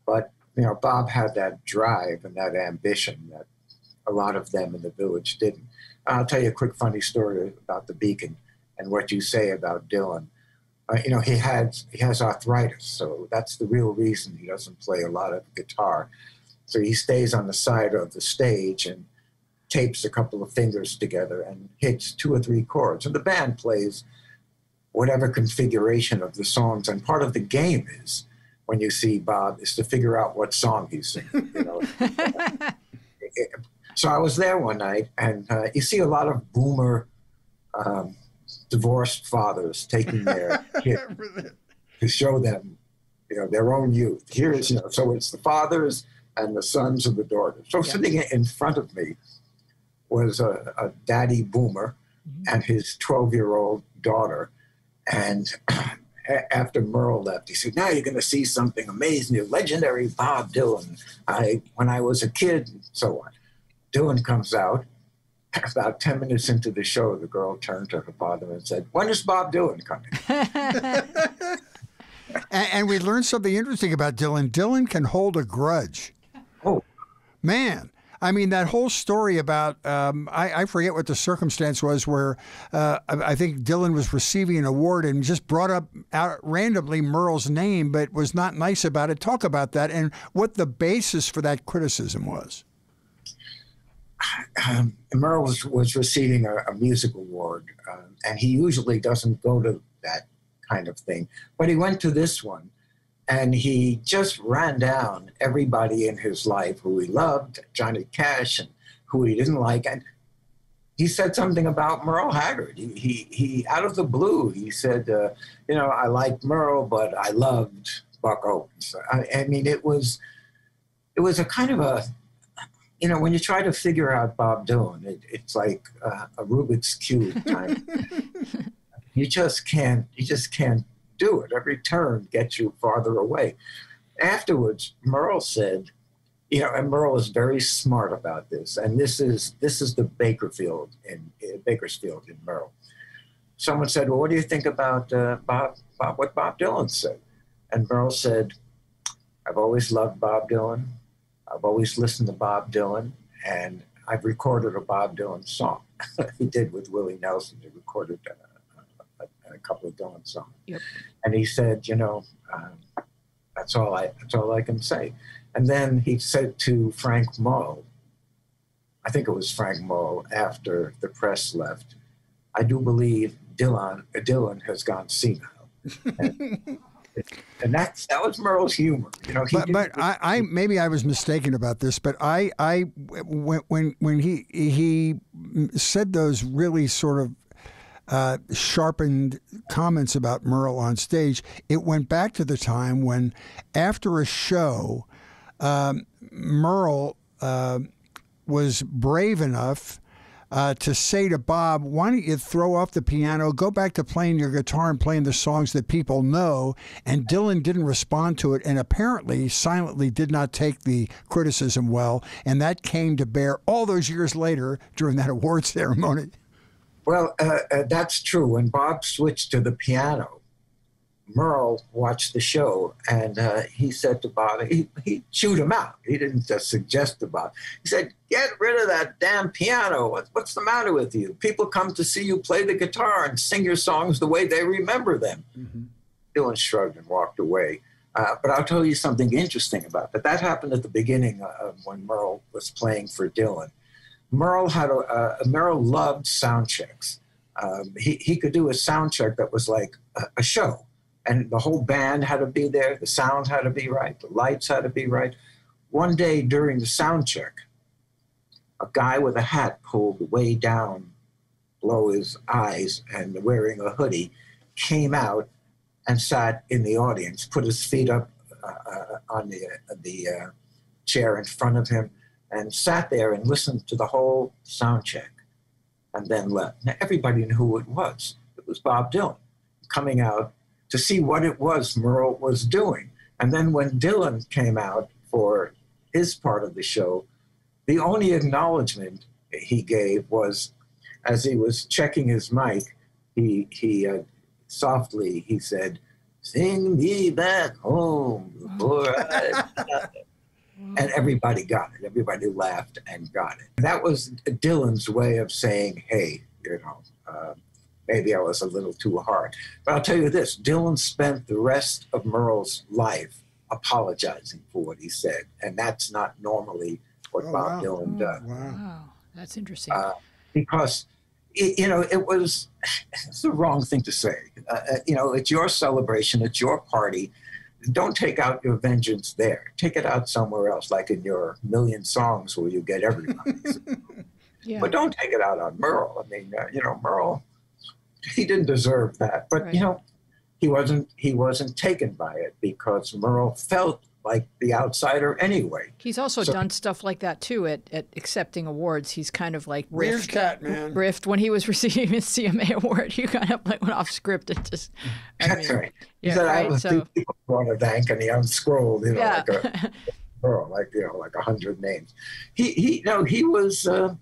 But, you know, Bob had that drive and that ambition that a lot of them in the village didn't. I'll tell you a quick funny story about the Beacon and what you say about Dylan. Uh, you know, he, had, he has arthritis, so that's the real reason he doesn't play a lot of guitar. So he stays on the side of the stage and tapes a couple of fingers together and hits two or three chords. And the band plays whatever configuration of the songs. And part of the game is, when you see Bob, is to figure out what song he's singing. You know? So I was there one night, and uh, you see a lot of boomer um, divorced fathers taking their kid to show them, you know, their own youth. Here's, you know, so it's the fathers and the sons and the daughters. So yes. Sitting in front of me was a, a daddy boomer mm-hmm. and his twelve-year-old daughter. And after Merle left, he said, now you're going to see something amazing, the legendary Bob Dylan, I, when I was a kid, and so on. Dylan comes out. About ten minutes into the show, the girl turned to her father and said, when is Bob Dylan coming? and, and we learned something interesting about Dylan. Dylan can hold a grudge. Oh, man. I mean, that whole story about, um, I, I forget what the circumstance was where uh, I, I think Dylan was receiving an award and just brought up out randomly Merle's name, but was not nice about it. Talk about that and what the basis for that criticism was. Um, Merle was, was receiving a, a music award, uh, and he usually doesn't go to that kind of thing. But he went to this one. And he just ran down everybody in his life who he loved, Johnny Cash, and who he didn't like. And he said something about Merle Haggard. He, he, he out of the blue, he said, uh, you know, I liked Merle, but I loved Buck Owens. I, I mean, it was, it was a kind of a, you know, when you try to figure out Bob Dylan, it, it's like uh, a Rubik's Cube time. You just can't, you just can't do it. Every turn gets you farther away. Afterwards, Merle said, you know, and Merle is very smart about this, and this is this is the Bakersfield in uh, Bakersfield in Merle. Someone said, well, what do you think about uh, Bob, Bob, what Bob Dylan said? And Merle said, I've always loved Bob Dylan. I've always listened to Bob Dylan, and I've recorded a Bob Dylan song. He did with Willie Nelson. He recorded that. Uh, a couple of Dylan songs. Yep. And he said, you know, um, that's all I that's all I can say. And then he said to Frank Mull, I think it was Frank Mull after the press left, I do believe Dylan Dylan has gone senile. And, and that's, that was Merle's humor. You know, he but but I, I maybe I was mistaken about this, but I, I when, when, when he, he said those really sort of Uh, sharpened comments about Merle on stage, it went back to the time when, after a show, um, Merle uh, was brave enough uh, to say to Bob, why don't you throw off the piano, go back to playing your guitar and playing the songs that people know, and Dylan didn't respond to it and apparently silently did not take the criticism well, and that came to bear all those years later during that award ceremony. Well, uh, uh, that's true. When Bob switched to the piano, Merle watched the show, and uh, he said to Bob, he, he chewed him out. He didn't just suggest to Bob. He said, get rid of that damn piano. What, what's the matter with you? People come to see you play the guitar and sing your songs the way they remember them. Mm-hmm. Dylan shrugged and walked away. Uh, but I'll tell you something interesting about that. That happened at the beginning uh, when Merle was playing for Dylan. Merle had a, uh, Merle loved sound checks. Um, he, he could do a sound check that was like a, a show, and the whole band had to be there. The sound had to be right. The lights had to be right. One day during the sound check, a guy with a hat pulled way down below his eyes and wearing a hoodie came out and sat in the audience, put his feet up uh, on the, uh, the uh, chair in front of him, and sat there and listened to the whole sound check and then left. Now, everybody knew who it was. It was Bob Dylan coming out to see what it was Merle was doing. And then when Dylan came out for his part of the show, the only acknowledgement he gave was, as he was checking his mic, he, he uh, softly, he said, "Sing me back home before I die." And everybody got it. Everybody laughed and got it. That was Dylan's way of saying, hey, you know, uh, maybe I was a little too hard. But I'll tell you this, Dylan spent the rest of Merle's life apologizing for what he said. And that's not normally what oh, Bob wow. Dylan oh, does. Wow. wow, that's interesting. Uh, because, it, you know, it was it's the wrong thing to say. Uh, you know, it's your celebration, it's your party. Don't take out your vengeance there. Take it out somewhere else, like in your million songs where you get everybody. yeah. But don't take it out on Merle. I mean, uh, you know, Merle, he didn't deserve that. But, right. you know, he wasn't, he wasn't taken by it because Merle felt like the outsider anyway. He's also so, done stuff like that, too, at, at accepting awards. He's kind of like riffed. That, man. Riffed. When he was receiving his C M A award, he kind of like went off script and just... I That's mean, right. Yeah, said, right? I was so, people on a bank and he unscrolled, you know, yeah. like a girl, like, you know, like a hundred names. He, he, no, he was... Uh,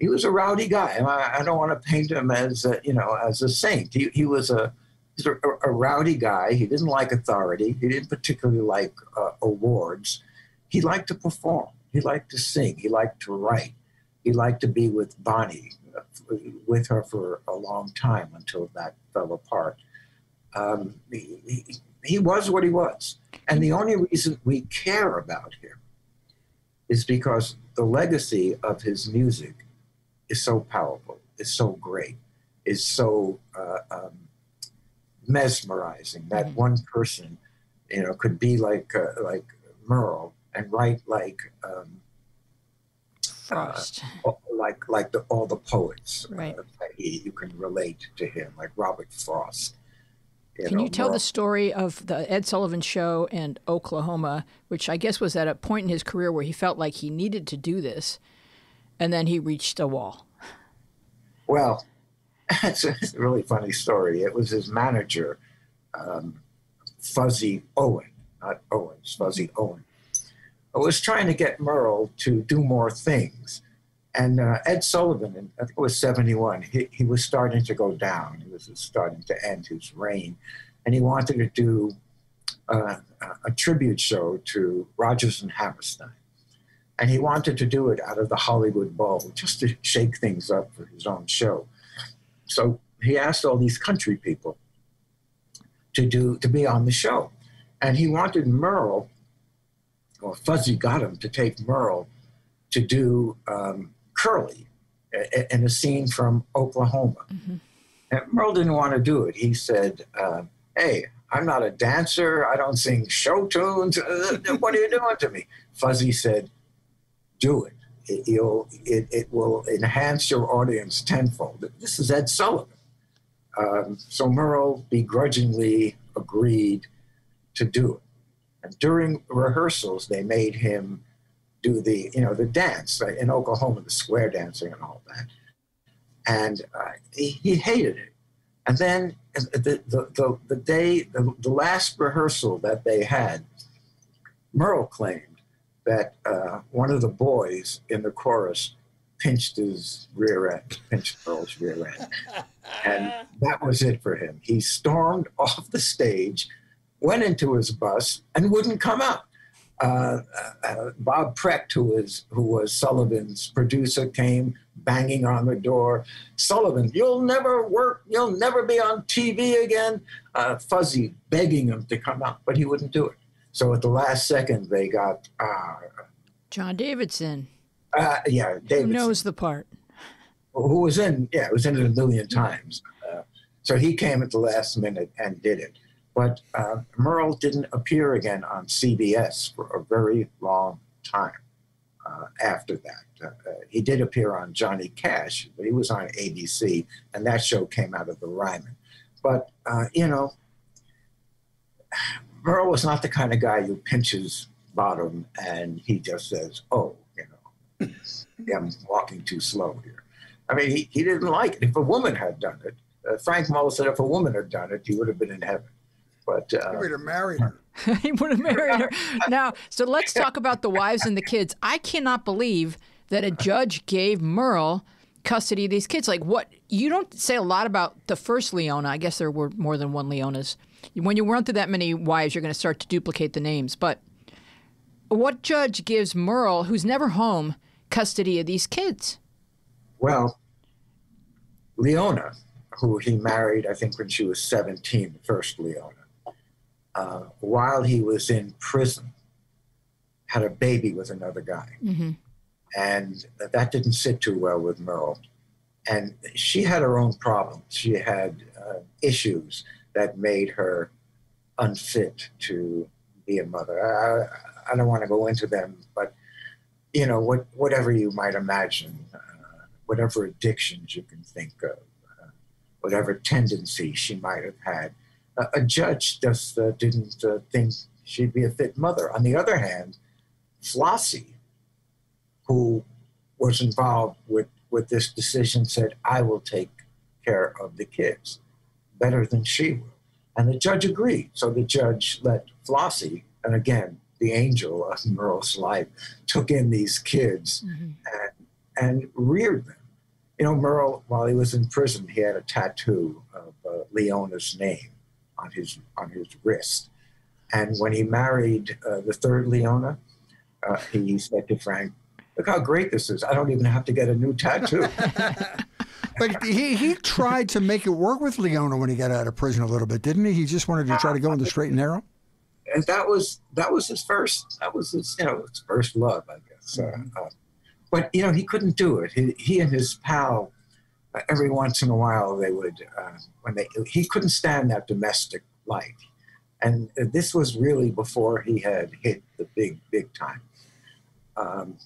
he was a rowdy guy. I, I don't want to paint him as, a, you know, as a saint. He, he was a... He's a, a rowdy guy. He didn't like authority. He didn't particularly like uh, awards. He liked to perform. He liked to sing. He liked to write. He liked to be with Bonnie, uh, with her for a long time until that fell apart. Um, he, he, he was what he was. And the only reason we care about him is because the legacy of his music is so powerful, is so great, is so... Uh, um, mesmerizing that mm-hmm. one person, you know, could be like uh, like Merle and write like um, Frost, uh, like like the, all the poets. Right, uh, you can relate to him, like Robert Frost. You can know, you tell Merle. The story of the Ed Sullivan show and Oklahoma, which I guess was at a point in his career where he felt like he needed to do this, and then he reached a wall. Well. It's a really funny story. It was his manager, um, Fuzzy Owen, not Owens, Fuzzy Owen, I was trying to get Merle to do more things. And uh, Ed Sullivan, I think it was seventy-one, he, he was starting to go down. He was starting to end his reign. And he wanted to do uh, a tribute show to Rodgers and Hammerstein. And he wanted to do it out of the Hollywood Bowl just to shake things up for his own show. So he asked all these country people to do to be on the show. And he wanted Merle, or Fuzzy got him to take Merle to do um, Curly in a scene from Oklahoma. Mm-hmm. And Merle didn't want to do it. He said, uh, hey, I'm not a dancer. I don't sing show tunes. What are you doing to me? Fuzzy said, do it. It, you'll, it, it will enhance your audience tenfold. This is Ed Sullivan. Um, so Merle begrudgingly agreed to do it. And during rehearsals, they made him do the, you know, the dance right? in Oklahoma, the square dancing and all that. And uh, he, he hated it. And then the, the, the, the day, the, the last rehearsal that they had, Merle claimed that uh, one of the boys in the chorus pinched his rear end, pinched Merle's rear end. And that was it for him. He stormed off the stage, went into his bus, and wouldn't come out. Uh, uh, Bob Precht, who was, who was Sullivan's producer, came banging on the door. Sullivan, you'll never work, you'll never be on T V again. Uh, Fuzzy begging him to come out, but he wouldn't do it. So at the last second, they got... Uh, John Davidson. Uh, yeah, Davidson. Who knows the part. Who was in, yeah, was in it a million times. Uh, so he came at the last minute and did it. But uh, Merle didn't appear again on C B S for a very long time. uh, after that. Uh, uh, he did appear on Johnny Cash, but he was on A B C, and that show came out of the Ryman. But, uh, you know, Merle was not the kind of guy who pinches bottom and he just says, oh, you know, I'm walking too slow here. I mean, he, he didn't like it. If a woman had done it, uh, Frank Mull said if a woman had done it, he would have been in heaven. But, uh, he would have married her. He would have married her. Now, so let's talk about the wives and the kids. I cannot believe that a judge gave Merle custody of these kids. Like, what? You don't say a lot about the first Leona. I guess there were more than one Leonas. When you run through that many wives, you're going to start to duplicate the names. But what judge gives Merle, who's never home, custody of these kids? Well, Leona, who he married, I think, when she was seventeen, first Leona, Uh, while he was in prison, had a baby with another guy. Mm-hmm. And that didn't sit too well with Merle. And she had her own problems. She had uh, issues that made her unfit to be a mother. I, I don't want to go into them, but, you know, what, whatever you might imagine, uh, whatever addictions you can think of, uh, whatever tendency she might have had, Uh, a judge just uh, didn't uh, think she'd be a fit mother. On the other hand, Flossie, who was involved with, with this decision, said, I will take care of the kids better than she will. And the judge agreed. So the judge let Flossie, and again, the angel of Merle's life, took in these kids mm-hmm. and, and reared them. You know, Merle, while he was in prison, he had a tattoo of uh, Leona's name on his on his wrist. And when he married uh, the third Leona, uh, he said to Frank, look how great this is. I don't even have to get a new tattoo. But he, he tried to make it work with Leona when he got out of prison a little bit, didn't he? He just wanted to try to go in the straight and narrow. And that was that was his first that was his you know his first love, I guess. Mm-hmm. uh, uh, but you know he couldn't do it. He he and his pal, Uh, every once in a while, they would, uh, when they, he couldn't stand that domestic life. And uh, this was really before he had hit the big, big time. Um,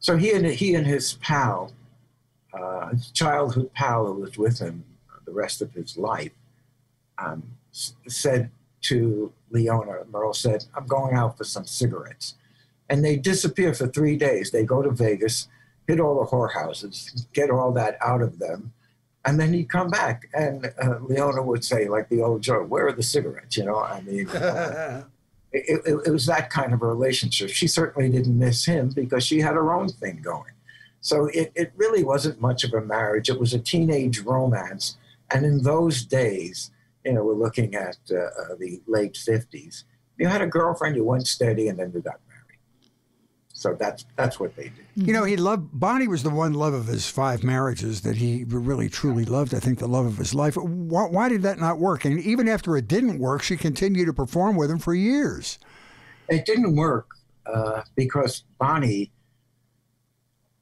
so he and, he and his pal, uh, his childhood pal who was with him the rest of his life, um, said to Leona, Merle said, I'm going out for some cigarettes. And they disappear for three days. They go to Vegas, hit all the whorehouses, get all that out of them, and then he'd come back. And uh, Leona would say, like the old joke, where are the cigarettes, you know? I mean, uh, it, it, it was that kind of a relationship. She certainly didn't miss him because she had her own thing going. So it, it really wasn't much of a marriage. It was a teenage romance. And in those days, you know, we're looking at uh, the late fifties, you had a girlfriend, you went steady, and then you got married. So that's that's what they did. You know, he loved, Bonnie was the one love of his five marriages that he really truly loved, I think, the love of his life. Why, why did that not work? And even after it didn't work, she continued to perform with him for years. It didn't work uh, because Bonnie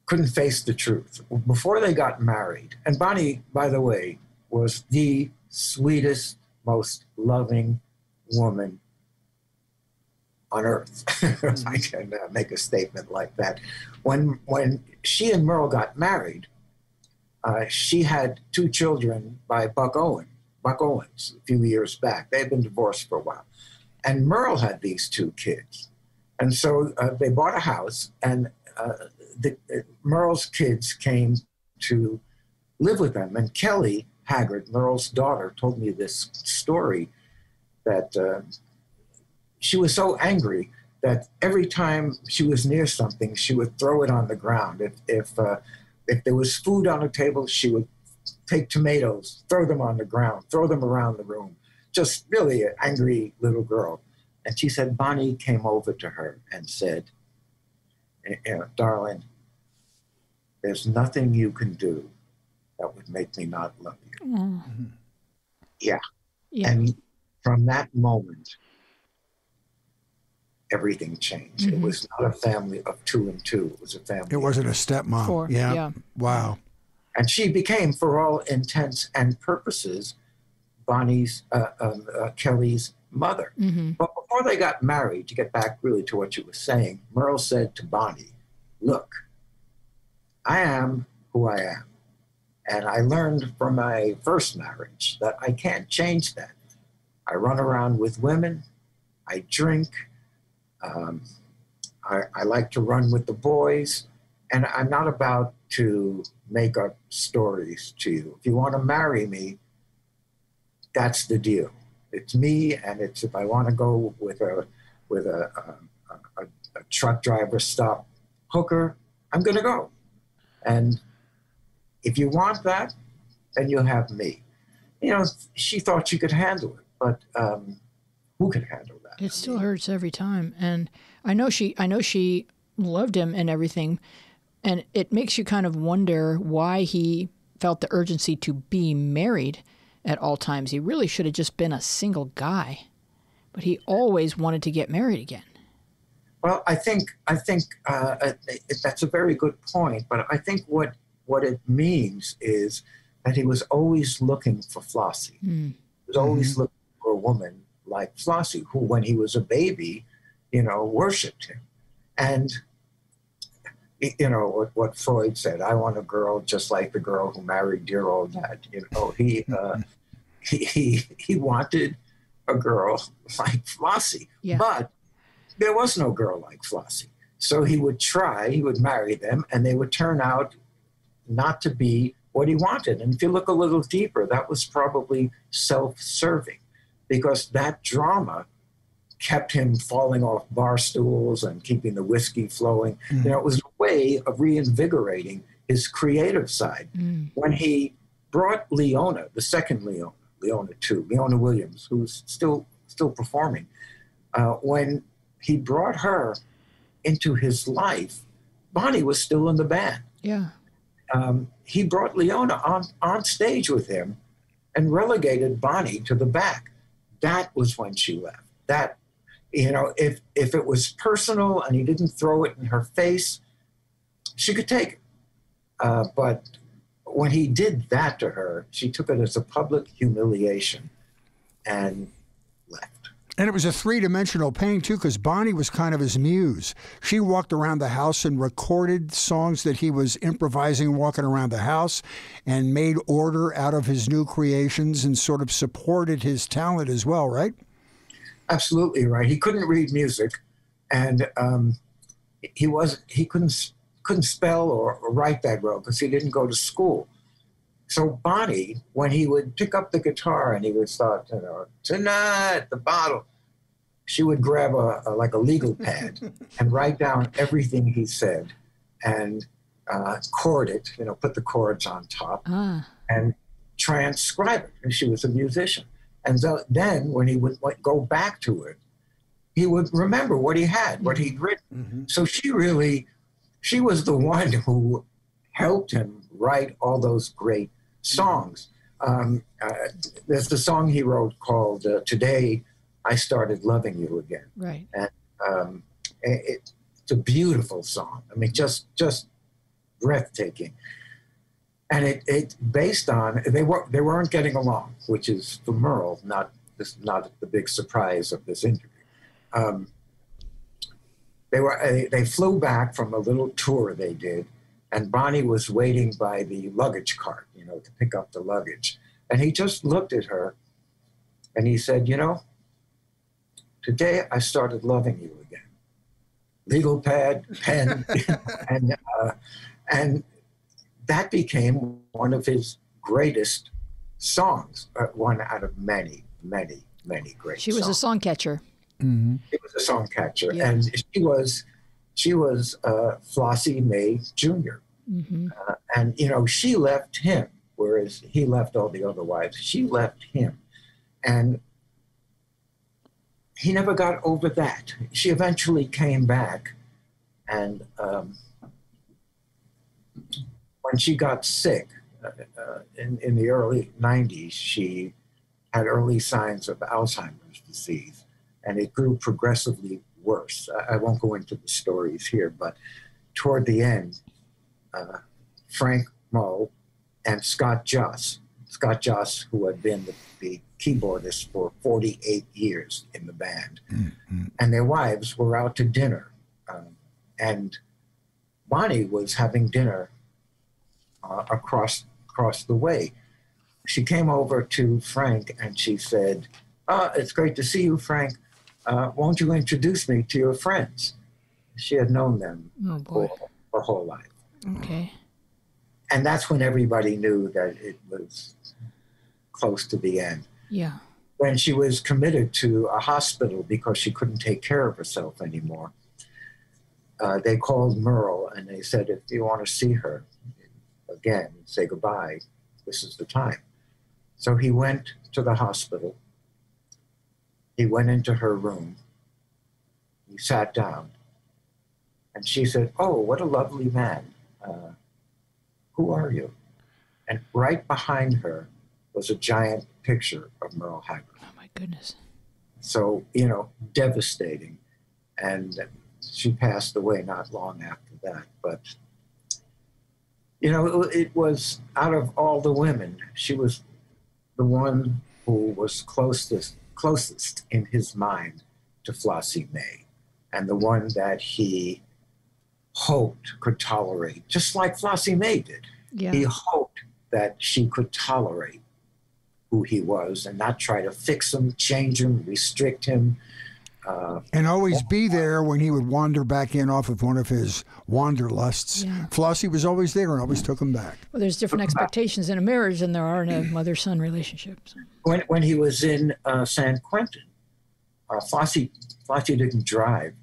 couldn't face the truth. Before they got married, and Bonnie, by the way, was the sweetest, most loving woman on earth. I can uh, make a statement like that. When when she and Merle got married, uh, she had two children by Buck Owen, Buck Owens, a few years back. They had been divorced for a while, and Merle had these two kids, and so uh, they bought a house, and uh, the, uh, Merle's kids came to live with them. And Kelly Haggard, Merle's daughter, told me this story that. Uh, She was so angry that every time she was near something, she would throw it on the ground. If if uh, if there was food on the table, she would take tomatoes, throw them on the ground, throw them around the room. Just really an angry little girl. And she said, Bonnie came over to her and said, you know, darling, there's nothing you can do that would make me not love you. Mm-hmm. Yeah. Yeah. And from that moment, everything changed. Mm-hmm. It was not a family of two and two. It was a family. It wasn't a stepmom. Four. Yeah. yeah. Wow. And she became, for all intents and purposes, Bonnie's, uh, uh, uh, Kelly's mother. Mm-hmm. But before they got married, to get back really to what you were saying, Merle said to Bonnie, look, I am who I am. And I learned from my first marriage that I can't change that. I run around with women. I drink. Um, I, I like to run with the boys. And I'm not about to make up stories to you. If you want to marry me, that's the deal. It's me, and it's if I want to go with a with a, a, a, a truck driver stop hooker, I'm going to go. And if you want that, then you have me. You know, she thought she could handle it, but um, who could handle that? It still hurts every time. And I know she, I know she loved him and everything, and it makes you kind of wonder why he felt the urgency to be married at all times. He really should have just been a single guy, but he always wanted to get married again. Well, I think I think uh, that's a very good point, but I think what what it means is that he was always looking for Flossie. Mm. He was always mm-hmm. looking for a woman like Flossie, who, when he was a baby, you know, worshipped him. And, you know, what, what Freud said, I want a girl just like the girl who married dear old dad. You know, he uh, he, he he wanted a girl like Flossie, yeah. But there was no girl like Flossie. So he would try, he would marry them, and they would turn out not to be what he wanted. And if you look a little deeper, that was probably self-serving, because that drama kept him falling off bar stools and keeping the whiskey flowing. Mm. You know, it was a way of reinvigorating his creative side. Mm. When he brought Leona, the second Leona, Leona two, Leona Williams, who's still still performing, uh, when he brought her into his life, Bonnie was still in the band. Yeah. Um, he brought Leona on, on stage with him and relegated Bonnie to the back. That was when she left. That, you know, if, if it was personal and he didn't throw it in her face, she could take it. Uh, but when he did that to her, she took it as a public humiliation and left. And it was a three-dimensional pain, too, because Bonnie was kind of his muse. She walked around the house and recorded songs that he was improvising walking around the house, and made order out of his new creations and sort of supported his talent as well, right? Absolutely right. He couldn't read music, and um, he was he couldn't couldn't spell or, or write that well because he didn't go to school. So Bonnie, when he would pick up the guitar and he would start, you know, tonight, the bottle, she would grab a, a like a legal pad and write down everything he said, and uh, chord it, you know, put the chords on top, ah. and transcribe it. And she was a musician. And so then when he would like, go back to it, he would remember what he had, what he'd written. Mm-hmm. So she really, she was the one who helped him write all those great songs. Um, uh, there's the song he wrote called uh, Today I Started Loving You Again. Right. And um, it, it's a beautiful song. I mean, just just breathtaking. And it, it based on, they, were, they weren't getting along, which is for Merle, not, this, not the big surprise of this interview. Um, they, were, they flew back from a little tour they did, and Bonnie was waiting by the luggage cart, you know, to pick up the luggage. And he just looked at her and he said, you know, today I started loving you again. Legal pad, pen, and, uh, and that became one of his greatest songs, uh, one out of many, many, many great songs. She was songs. a song catcher. Mm-hmm. She was a song catcher. Yeah. And she was... She was uh, Flossie Mae Junior Mm-hmm. uh, and, you know, she left him, whereas he left all the other wives. She left him. And he never got over that. She eventually came back. And um, when she got sick uh, uh, in, in the early nineties, she had early signs of Alzheimer's disease. And it grew progressively worse. I won't go into the stories here, but toward the end, uh, Frank Moe and Scott Joss, Scott Joss, who had been the, the keyboardist for forty-eight years in the band, mm-hmm. and their wives were out to dinner. Um, and Bonnie was having dinner uh, across across the way. She came over to Frank and she said, "Oh, it's great to see you, Frank. Uh, won't you introduce me to your friends?" She had known them oh, boy. for her whole life. Okay. And that's when everybody knew that it was close to the end. Yeah. When she was committed to a hospital because she couldn't take care of herself anymore, uh, they called Merle and they said, if you want to see her again, say goodbye, this is the time. So he went to the hospital. He went into her room. He sat down. And she said, "Oh, what a lovely man. Uh, who are you?" And right behind her was a giant picture of Merle Haggard. Oh, my goodness. So, you know, devastating. And she passed away not long after that. But, you know, it, it was, out of all the women, she was the one who was closest closest in his mind to Flossie May, and the one that he hoped could tolerate, just like Flossie May did. Yeah. He hoped that she could tolerate who he was and not try to fix him, change him, restrict him. Uh, and always be there when he would wander back in off of one of his wanderlusts. Yeah. Flossie was always there and always took him back. Well, there's different expectations in a marriage than there are in a mother-son relationship. So. When when he was in uh, San Quentin, uh, Flossie Flossie didn't drive,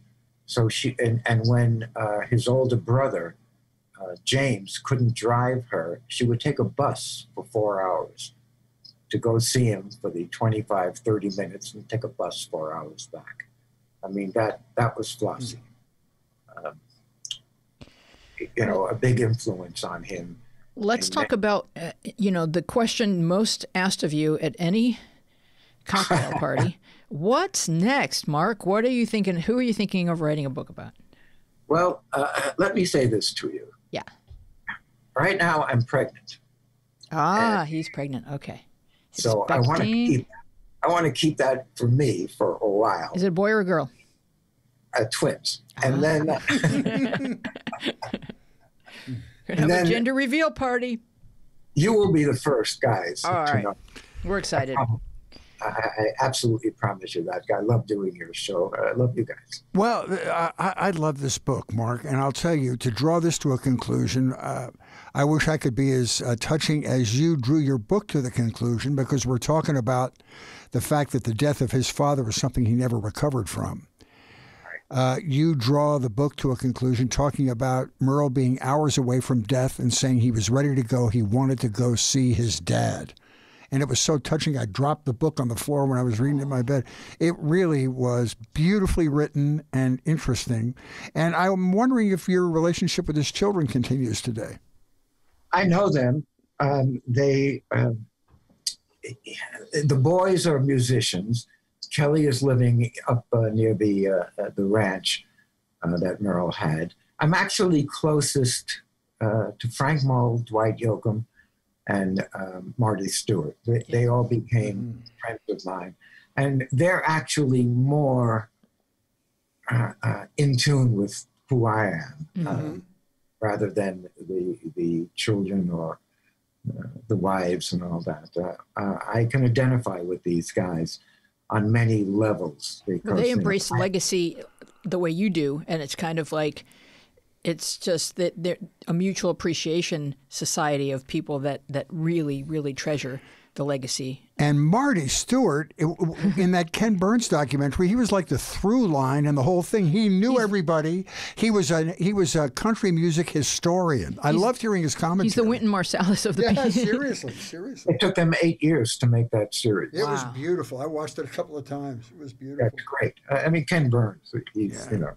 so she and and when uh, his older brother uh, James couldn't drive her, she would take a bus for four hours to go see him for the twenty-five, thirty minutes and take a bus four hours back. I mean, that, that was Flossie. Um, you know, a big influence on him. Let's and talk then, about, uh, you know, the question most asked of you at any cocktail party. What's next, Mark? What are you thinking? Who are you thinking of writing a book about? Well, uh, let me say this to you. Yeah. Right now, I'm pregnant. Ah, and he's pregnant. Okay. So expecting. I want to keep I want to keep that for me for a while. Is it a boy or a girl? Uh, twins. And ah. then... and have then a gender reveal party. You will be the first, guys. All right. Know. We're excited. I, I, I absolutely promise you that. I love doing your show. I love you guys. Well, I, I love this book, Mark. And I'll tell you, to draw this to a conclusion... Uh, I wish I could be as uh, touching as you drew your book to the conclusion, because we're talking about the fact that the death of his father was something he never recovered from. Uh, you draw the book to a conclusion talking about Merle being hours away from death and saying he was ready to go. He wanted to go see his dad. And it was so touching, I dropped the book on the floor when I was reading it in my bed. It really was beautifully written and interesting. And I'm wondering if your relationship with his children continues today. I know them. Um, they, um, the boys are musicians. Kelly is living up uh, near the uh, the ranch uh, that Merle had. I'm actually closest uh, to Frank Mull, Dwight Yoakam, and um, Marty Stewart. They, they all became friends of mine, and they're actually more uh, uh, in tune with who I am. Mm-hmm. um, rather than the the children or uh, the wives and all that. Uh, uh, I can identify with these guys on many levels. Because, well, they embrace you know, legacy the way you do, and it's kind of like, it's just that they're a mutual appreciation society of people that, that really, really treasure the legacy. And Marty Stewart, in that Ken Burns documentary, he was like the through line and the whole thing. He knew he's, everybody. He was a he was a country music historian. I loved hearing his commentary. He's the Wynton Marsalis of the band. Yeah, seriously, seriously. It took them eight years to make that series. It wow. was beautiful. I watched it a couple of times. It was beautiful. That's great. I mean, Ken Burns, he's yeah. you know,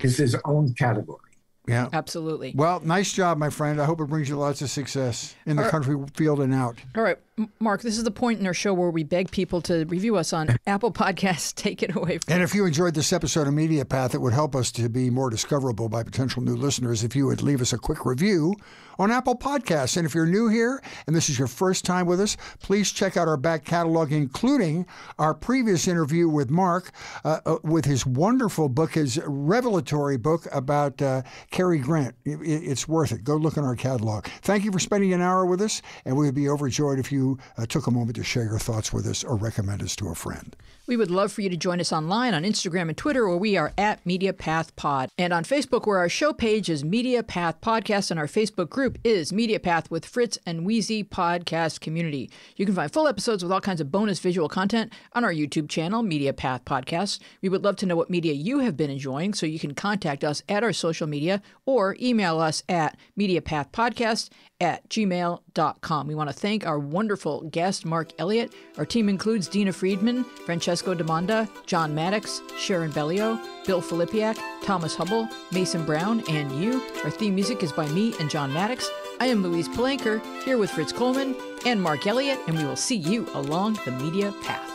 is his own category. Yeah, absolutely. Well, nice job, my friend. I hope it brings you lots of success in the All country right. field and out. All right. Mark, this is the point in our show where we beg people to review us on Apple Podcasts. Take it away. And if you enjoyed this episode of Media Path, it would help us to be more discoverable by potential new listeners if you would leave us a quick review on Apple Podcasts. And if you're new here and this is your first time with us, please check out our back catalog, including our previous interview with Mark uh, with his wonderful book, his revelatory book about uh, Cary Grant. It, it's worth it. Go look in our catalog. Thank you for spending an hour with us, and we would be overjoyed if you Uh, took a moment to share your thoughts with us or recommend us to a friend. We would love for you to join us online on Instagram and Twitter, where we are at Media Path Pod, and on Facebook, where our show page is Media Path Podcast, and our Facebook group is Media Path with Fritz and Wheezy Podcast Community. You can find full episodes with all kinds of bonus visual content on our YouTube channel, Media Path Podcast. We would love to know what media you have been enjoying, so you can contact us at our social media or email us at mediapathpodcast at gmail dot com. We want to thank our wonderful guest, Marc Eliot. Our team includes Dina Friedman, Francesco DeMonda, John Maddox, Sharon Bellio, Bill Filipiak, Thomas Hubble, Mason Brown, and you. Our theme music is by me and John Maddox. I am Louise Palanker, here with Fritz Coleman and Marc Eliot, and we will see you along the media path.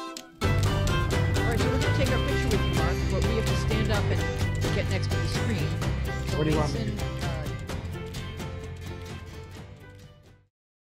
All right, so we're going to take our picture with you, Mark, but we have to stand up and get next to the screen. So what do you want me to do?